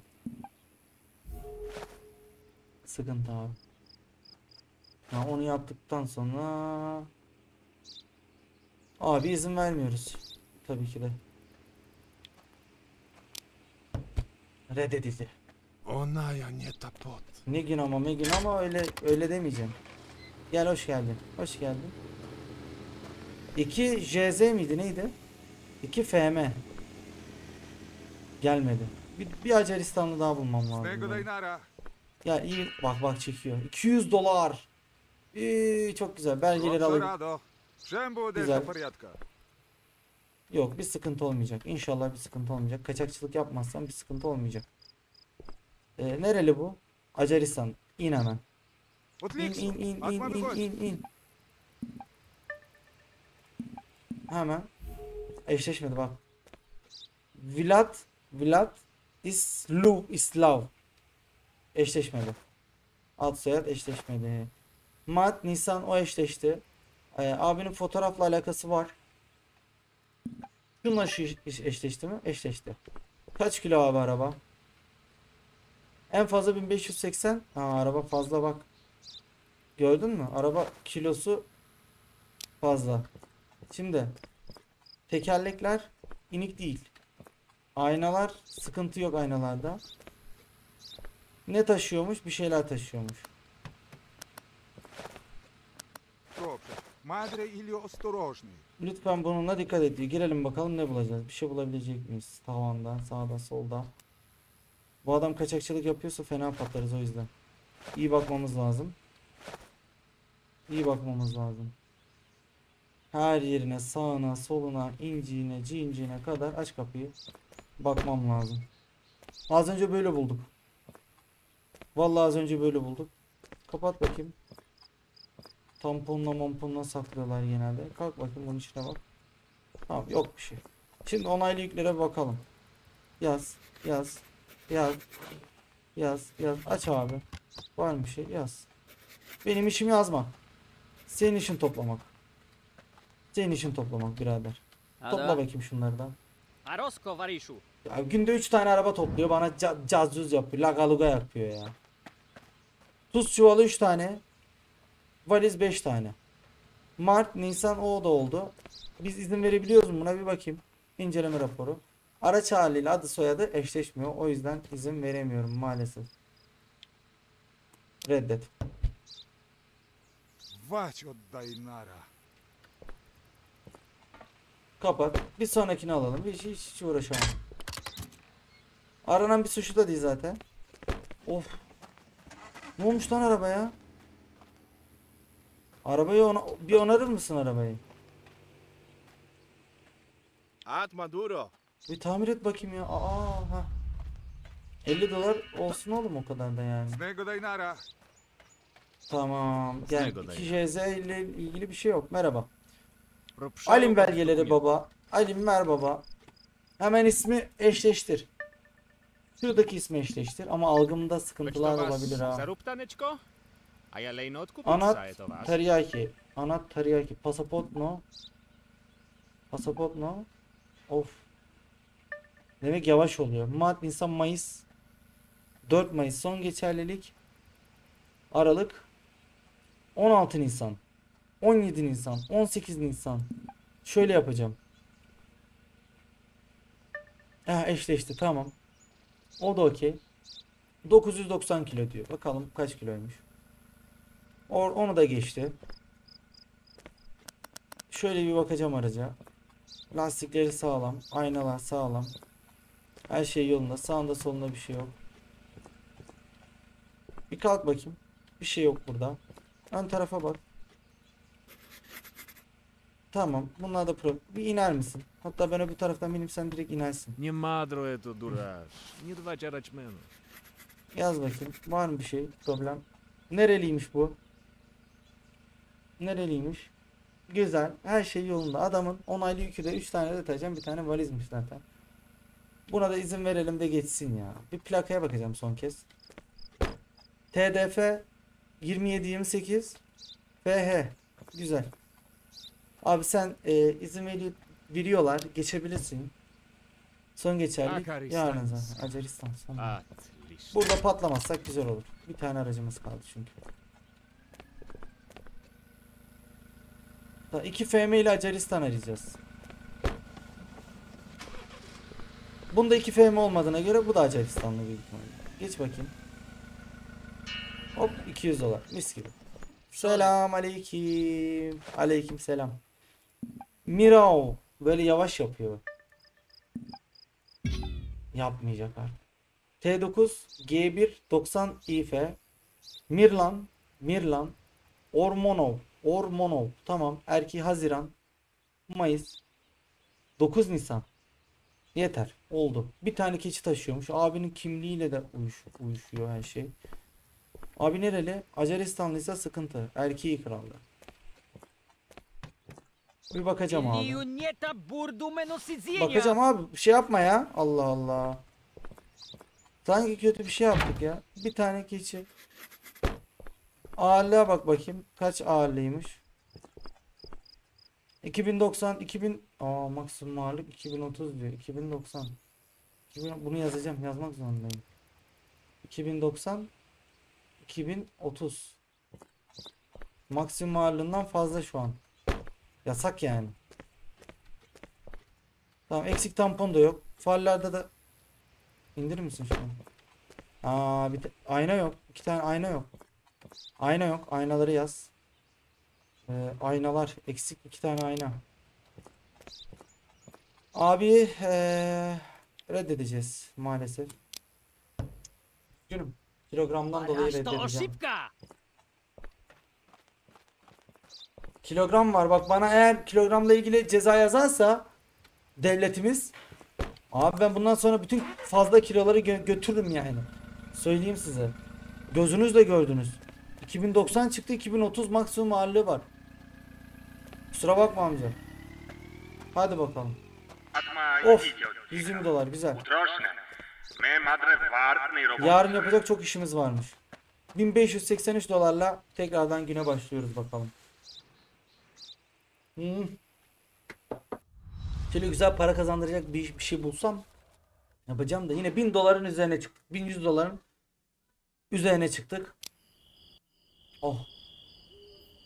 Sıkıntı abi. Ya onu yaptıktan sonra abi izin vermiyoruz. Tabii ki de. Reddedildi. Ona ya ne tapot. Ne gün ama ne gün ama öyle öyle demeyeceğim. Gel hoş geldin. Hoş geldin. iki J Z miydi neydi? iki F M. Gelmedi. Bir, bir Aceristanlı daha bulmam lazım. Yani. Ya iyi bak bak çekiyor. iki yüz dolar. Ee, çok güzel. Belgeleri alalım. Güzel. Yok bir sıkıntı olmayacak. İnşallah bir sıkıntı olmayacak. Kaçakçılık yapmazsam bir sıkıntı olmayacak. Ee, nereli bu? Aceristan. İn hemen. İn in in in in in in. Hemen. Eşleşmedi bak. Vlad Vlad Islu Islav. Eşleşmedi. Ad soyad eşleşmedi. Mart Nisan o eşleşti. Ee, abinin fotoğrafla alakası var. Şunla şu eşleşti mi? Eşleşti. Kaç kilo abi araba? En fazla bin beş yüz seksen. Ha, araba fazla bak. Gördün mü? Araba kilosu fazla. Şimdi tekerlekler inik değil. Aynalar sıkıntı yok aynalarda. Ne taşıyormuş? Bir şeyler taşıyormuş. Lütfen bununla dikkat edin. Girelim bakalım ne bulacağız. Bir şey bulabilecek miyiz? Tavanda, sağda, solda. Bu adam kaçakçılık yapıyorsa fena patlarız o yüzden. İyi bakmamız lazım. İyi bakmamız lazım. Her yerine, sağına, soluna, inciğine, cinciğine kadar aç kapıyı. Bakmam lazım. Az önce böyle bulduk. Vallahi az önce böyle bulduk. Kapat bakayım. Tamponla mamponla saklıyorlar genelde. Kalk bakayım bunun içine bak. Tamam, yok bir şey. Şimdi onaylı yüklere bakalım. Yaz, yaz, yaz, yaz, yaz. Aç abi. Var mı bir şey? Yaz. Benim işim yazmak. Senin işin toplamak. Senin işin toplamak birader. Hadi. Topla bakayım şunlardan. Ya günde üç tane araba topluyor. Bana cazcuz yapıyor. Lagaluga yapıyor ya. Tuz çuvalı üç tane. Valiz beş tane. Mart, Nisan o da oldu. Biz izin verebiliyoruz mu? Buna bir bakayım. İnceleme raporu. Araç haliyle adı soyadı eşleşmiyor. O yüzden izin veremiyorum maalesef. Reddet. Kapat. Bir sonrakini alalım. Hiç, hiç, hiç uğraşamam. Aranan bir suçu da değil zaten. Of. Ne olmuş lan arabaya? Arabayı ona, bir onarır mısın arabayı? Atma duro. Bir tamir et bakayım ya. Aa, ha. elli dolar olsun oğlum, o kadar da yani. Tamam. Gel. iki J Z ile ilgili bir şey yok. Merhaba. Alim belgeleri baba. Alim ver baba. Hemen ismi eşleştir. Şuradaki ismi eşleştir ama algımda sıkıntılar olabilir ha. Anat Teriyaki. Anat Teriyaki. Pasaport no. Pasaport no. Of. Demek yavaş oluyor. Mart, Nisan, Mayıs. dört Mayıs son geçerlilik. Aralık. on altı Nisan. on yedi Nisan. on sekiz Nisan. Şöyle yapacağım. Eh, eşleşti tamam. O da okey. dokuz yüz doksan kilo diyor. Bakalım kaç kiloymuş. Or, onu da geçti. Şöyle bir bakacağım araca. Lastikleri sağlam. Aynalar sağlam. Her şey yolunda. Sağında solunda bir şey yok. Bir kalk bakayım. Bir şey yok burada. Ön tarafa bak. Tamam. Bunlar da problem. Bir iner misin? Hatta ben öbür taraftan binip sen direkt inersin. Yaz bakayım. Var mı bir şey? Problem. Nereliymiş bu? Nereliymiş? Güzel. Her şey yolunda. Adamın onaylı yükü de üç tane de taşıyan bir tane valizmiş zaten. Buna da izin verelim de geçsin ya. Bir plakaya bakacağım son kez. T D F yirmi yedi yirmi sekiz F H. Güzel. Abi sen e, izin verip veriyorlar. Geçebilirsin. Son geçerli. Yarın zaten. Acaristan. Sonra. Burada patlamazsak güzel olur. Bir tane aracımız kaldı çünkü. iki F M ile Acaristan arayacağız. Bunda iki F M olmadığına göre bu da Acaristanlı bir ihtimalle. Geç bakayım. Hop, iki yüz dolar. Mis gibi. Selam aleyküm. Aleyküm selam. Mirao. Böyle yavaş yapıyor. Yapmayacak artık. T dokuz G bir doksan İ F Mirlan Mirlan Ormonov Ormonov tamam, erkeği Haziran Mayıs dokuz Nisan yeter, oldu. Bir tane keçi taşıyormuş, abinin kimliğiyle de uyuş, uyuşuyor her şey. Abi nereli? Acaristanlıysa sıkıntı, erkeği kraldı. Bir bakacağım abi. Bakacağım abi, bir şey yapma ya. Allah Allah. Sanki kötü bir şey yaptık ya. Bir tane keçi. Ağırlığa bak bakayım. Kaç ağırlıymış? iki bin doksan, iki bin Aa, maksimum ağırlık iki bin otuz diyor. iki bin doksan. iki bin... Bunu yazacağım. Yazmak zorundayım. iki bin doksan, iki bin otuz. Maksimum ağırlığından fazla şu an. Yasak yani. Tamam, eksik tampon da yok. Farlarda da İndirir misin şu an? Aa, bir ayna yok. İki tane ayna yok. Ayna yok. Aynaları yaz. Ee, aynalar eksik, iki tane ayna. Abi ee, reddedeceğiz maalesef. Günüm. Kilogramdan dolayı reddedeceğim. Kilogram var. Bak bana eğer kilogramla ilgili ceza yazarsa devletimiz, abi ben bundan sonra bütün fazla kiloları gö götürürüm yani. Söyleyeyim size. Gözünüzle gördünüz. iki bin doksan çıktı, iki bin otuz maksimum ağırlığı var. Kusura bakma amca. Hadi bakalım. Of, yüz yirmi dolar güzel. Yarın yapacak çok işimiz varmış. bin beş yüz seksen üç dolarla tekrardan güne başlıyoruz bakalım. Hmm. Şöyle güzel para kazandıracak bir, bir şey bulsam yapacağım da yine bin doların üzerine çıktık. bin yüz doların üzerine çıktık. Oh.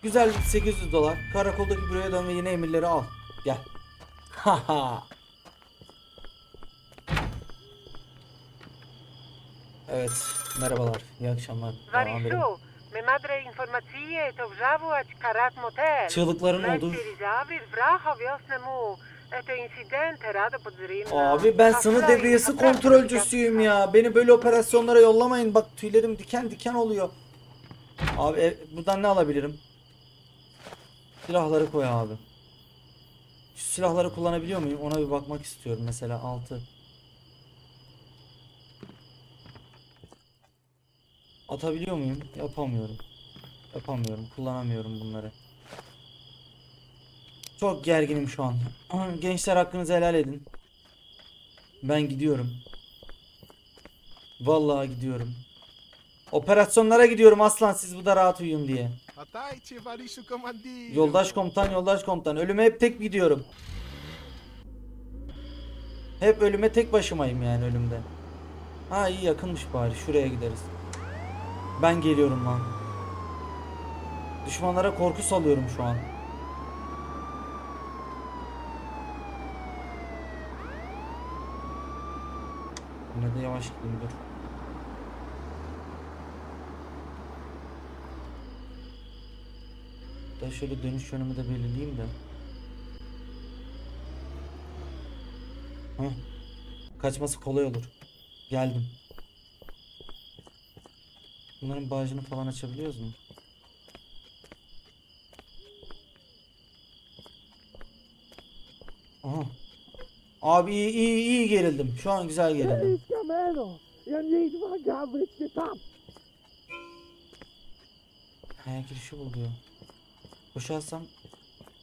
Güzel sekiz yüz dolar. Karakoldaki buraya dön ve yine emirleri al. Gel. Haha. Evet, merhabalar. İyi akşamlar. Çığlıkların olduğu. Abi ben sınır devriyesi kontrolcüsüyüm ya. Beni böyle operasyonlara yollamayın. Bak tüylerim diken diken oluyor. Abi ev, buradan ne alabilirim? Silahları koy abi. Şu silahları kullanabiliyor muyum? Ona bir bakmak istiyorum. Mesela altı. Atabiliyor muyum? Yapamıyorum. Yapamıyorum. Kullanamıyorum bunları. Çok gerginim şu an. Gençler hakkınızı helal edin. Ben gidiyorum. Vallahi gidiyorum. Operasyonlara gidiyorum aslan, siz bu da rahat uyuyun diye. Yoldaş komutan, yoldaş komutan. Ölüme hep tek gidiyorum. Hep ölüme tek başımayım yani ölümde. Ha iyi, yakınmış bari. Şuraya gideriz. Ben geliyorum lan. Düşmanlara korku salıyorum şu an. Yine de yavaş gideyim, dur. Da şöyle dönüş yönümü de belirleyeyim de. Heh. Kaçması kolay olur. Geldim. Bunların bağcını falan açabiliyoruz mu? Aha. Abi iyi, iyi iyi gerildim. Şu an güzel gerildim. Hayal girişi buluyor. Boşalsam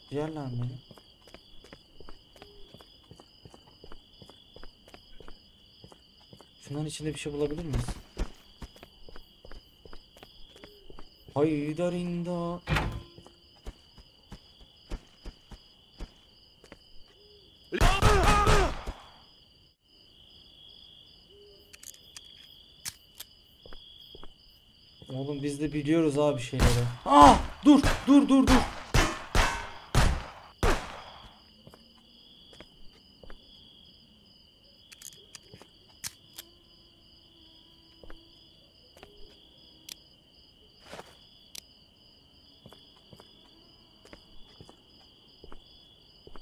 yerler beni. Şunların içinde bir şey bulabilir miyiz? Haydarinda. Oğlum biz de biliyoruz abi şeyleri. Ah dur dur dur dur.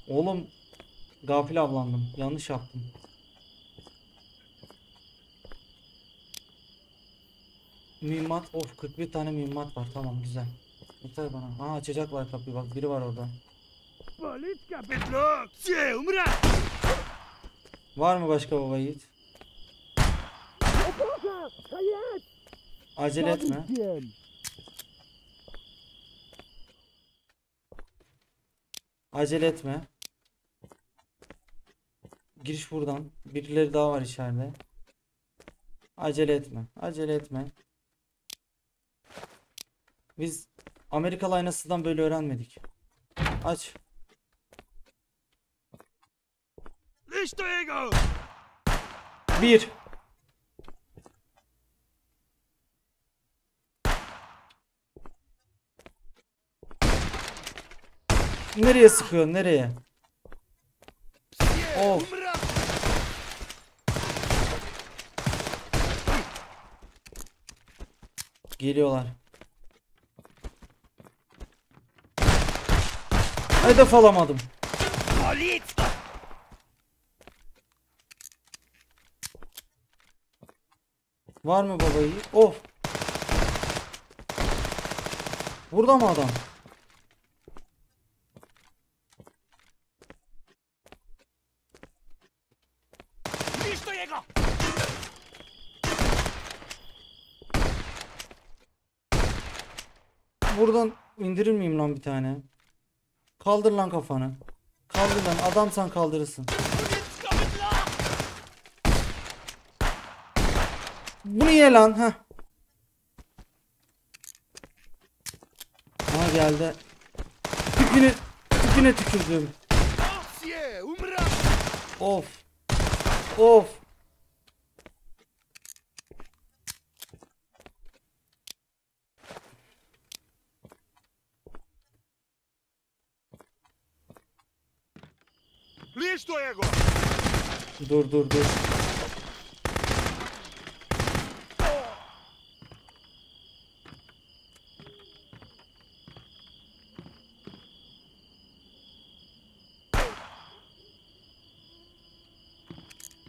Oğlum gafil avlandım. Yanlış yaptım. Mühimmat, of kırk bir tane mühimmat var, tamam güzel. Yeter bana. Aa açacaklar kapıyı, bak biri var orada. Var mı başka baba yiğit? Acele etme. Acele etme. Giriş buradan. Birileri daha var içeride. Acele etme. Acele etme. Biz Amerikalı aynasından böyle öğrenmedik. Aç. Bir. Nereye sıkıyor? Nereye? Of. Geliyorlar. Hedef alamadım. Var mı babayı? Of. Burada mı adam? buradan indirir miyim lan bir tane? Kaldır lan kafanı. Kaldır lan, adamsan kaldırırsın. Bu niye lan? Heh. Ama geldi. Tüpüne, tüpüne tükürdüm. Of. Of. Dur dur dur.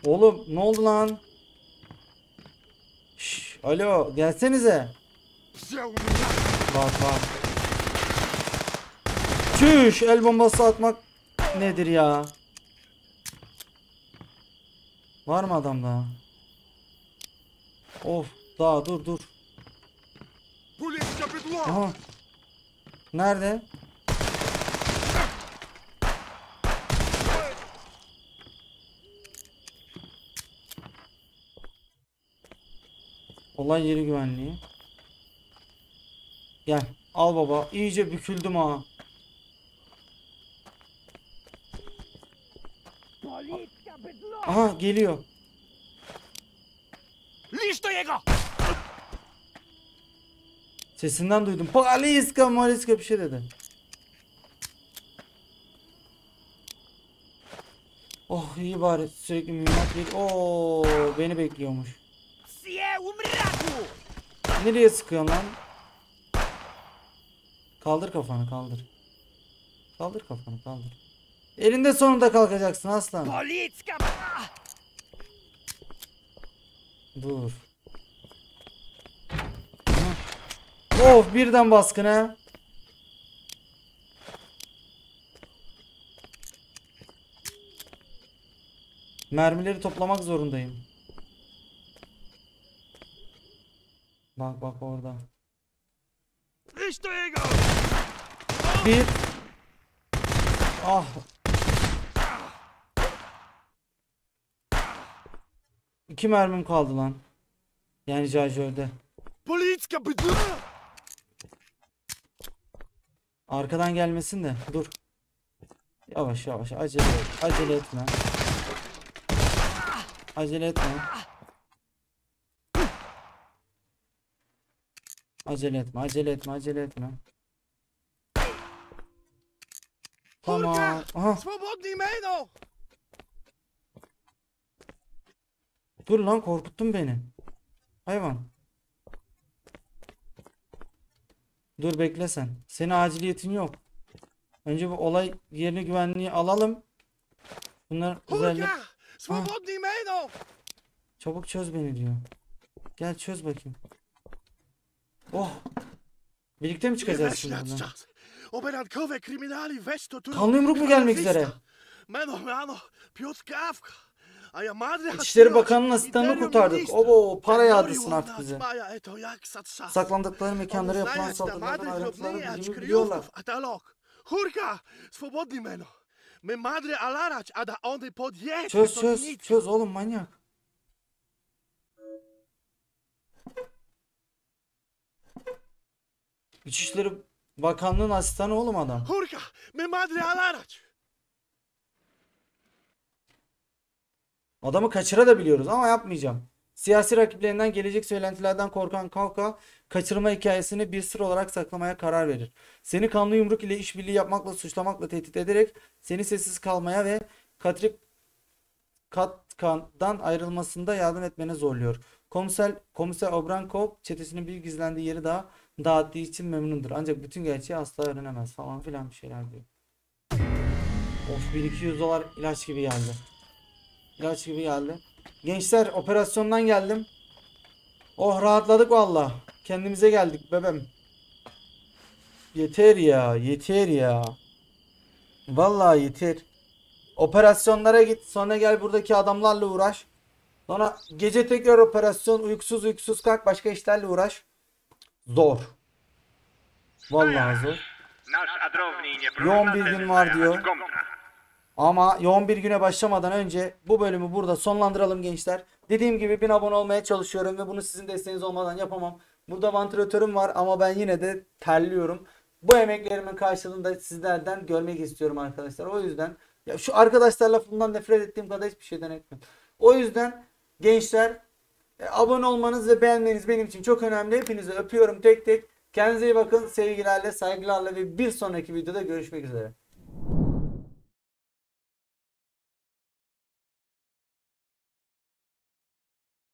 Oğlum ne oldu lan? Şş, alo gelsenize. Bak bak. Çüş, el bombası atmak nedir ya? Var mı adam daha? Of daha dur dur. Aha. Nerede? Olay yeri güvenliği. Gel al baba, iyice büküldüm ha. Aha geliyor. Sesinden duydum. Poliska maliska bir şey dedi. Oh iyi bari sürekli mühimmat değil. Oo beni bekliyormuş. Nereye sıkıyorsun lan? Kaldır kafanı kaldır. Kaldır kafanı kaldır. Elinde sonunda kalkacaksın aslan. Dur. Hah. Of birden baskın ha. Mermileri toplamak zorundayım. Bak bak orada. Bir. Ah. İki mermim kaldı lan. Yani şarjörde. Arkadan gelmesin de dur. Yavaş yavaş acele et. Acele etme. Acele etme. Acele etme. Acele etme. Acele etme. Tamam. Aha. Dur lan, korkuttun beni. Hayvan. Dur bekle sen. Senin aciliyetin yok. Önce bu olay yerine güvenliği alalım. Bunlar özellik. Çabuk çöz beni diyor. Gel çöz bakayım. Oh. Birlikte mi çıkacağız şimdi buradan? Kanlı yumruk mu gelmek üzere? İçişleri Bakanı'nın asistanını kurtardık. Obo para yağdırsın artık bize. Saklandıkları mekanlara yapılan saldırılardan ayrıntıları biliyorlar. Çöz çöz çöz oğlum manyak. İçişleri Bakanlığı'nın asistanı oğlum adam. Adamı kaçıra da biliyoruz ama yapmayacağım. Siyasi rakiplerinden gelecek söylentilerden korkan Kafka kaçırma hikayesini bir sır olarak saklamaya karar verir. Seni kanlı yumruk ile işbirliği yapmakla suçlamakla tehdit ederek seni sessiz kalmaya ve Katrik Katkan'dan ayrılmasında yardım etmene zorluyor. Komiser, Komiser Obrankov çetesinin bir gizlendiği yeri daha dağıttığı için memnundur. Ancak bütün gerçeği asla öğrenemez falan filan bir şeyler diyor. Of bin iki yüz dolar ilaç gibi geldi. İlaç gibi geldi. Gençler operasyondan geldim. Oh rahatladık valla. Kendimize geldik bebem. Yeter ya. Yeter ya. Vallahi yeter. Operasyonlara git. Sonra gel buradaki adamlarla uğraş. Sonra gece tekrar operasyon. Uykusuz uykusuz kalk. Başka işlerle uğraş. Zor. Vallahi zor. Yoğun bir gün var diyor. Ama yoğun bir güne başlamadan önce bu bölümü burada sonlandıralım gençler. Dediğim gibi bin abone olmaya çalışıyorum ve bunu sizin desteğiniz olmadan yapamam. Burada vantilatörüm var ama ben yine de terliyorum. Bu emeklerimin karşılığını da sizlerden görmek istiyorum arkadaşlar. O yüzden ya şu arkadaşlar lafından nefret ettiğim kadar hiçbir şeyden etmiyorum. O yüzden gençler abone olmanız ve beğenmeniz benim için çok önemli. Hepinizi öpüyorum tek tek. Kendinize iyi bakın. Sevgilerle, saygılarla ve bir sonraki videoda görüşmek üzere.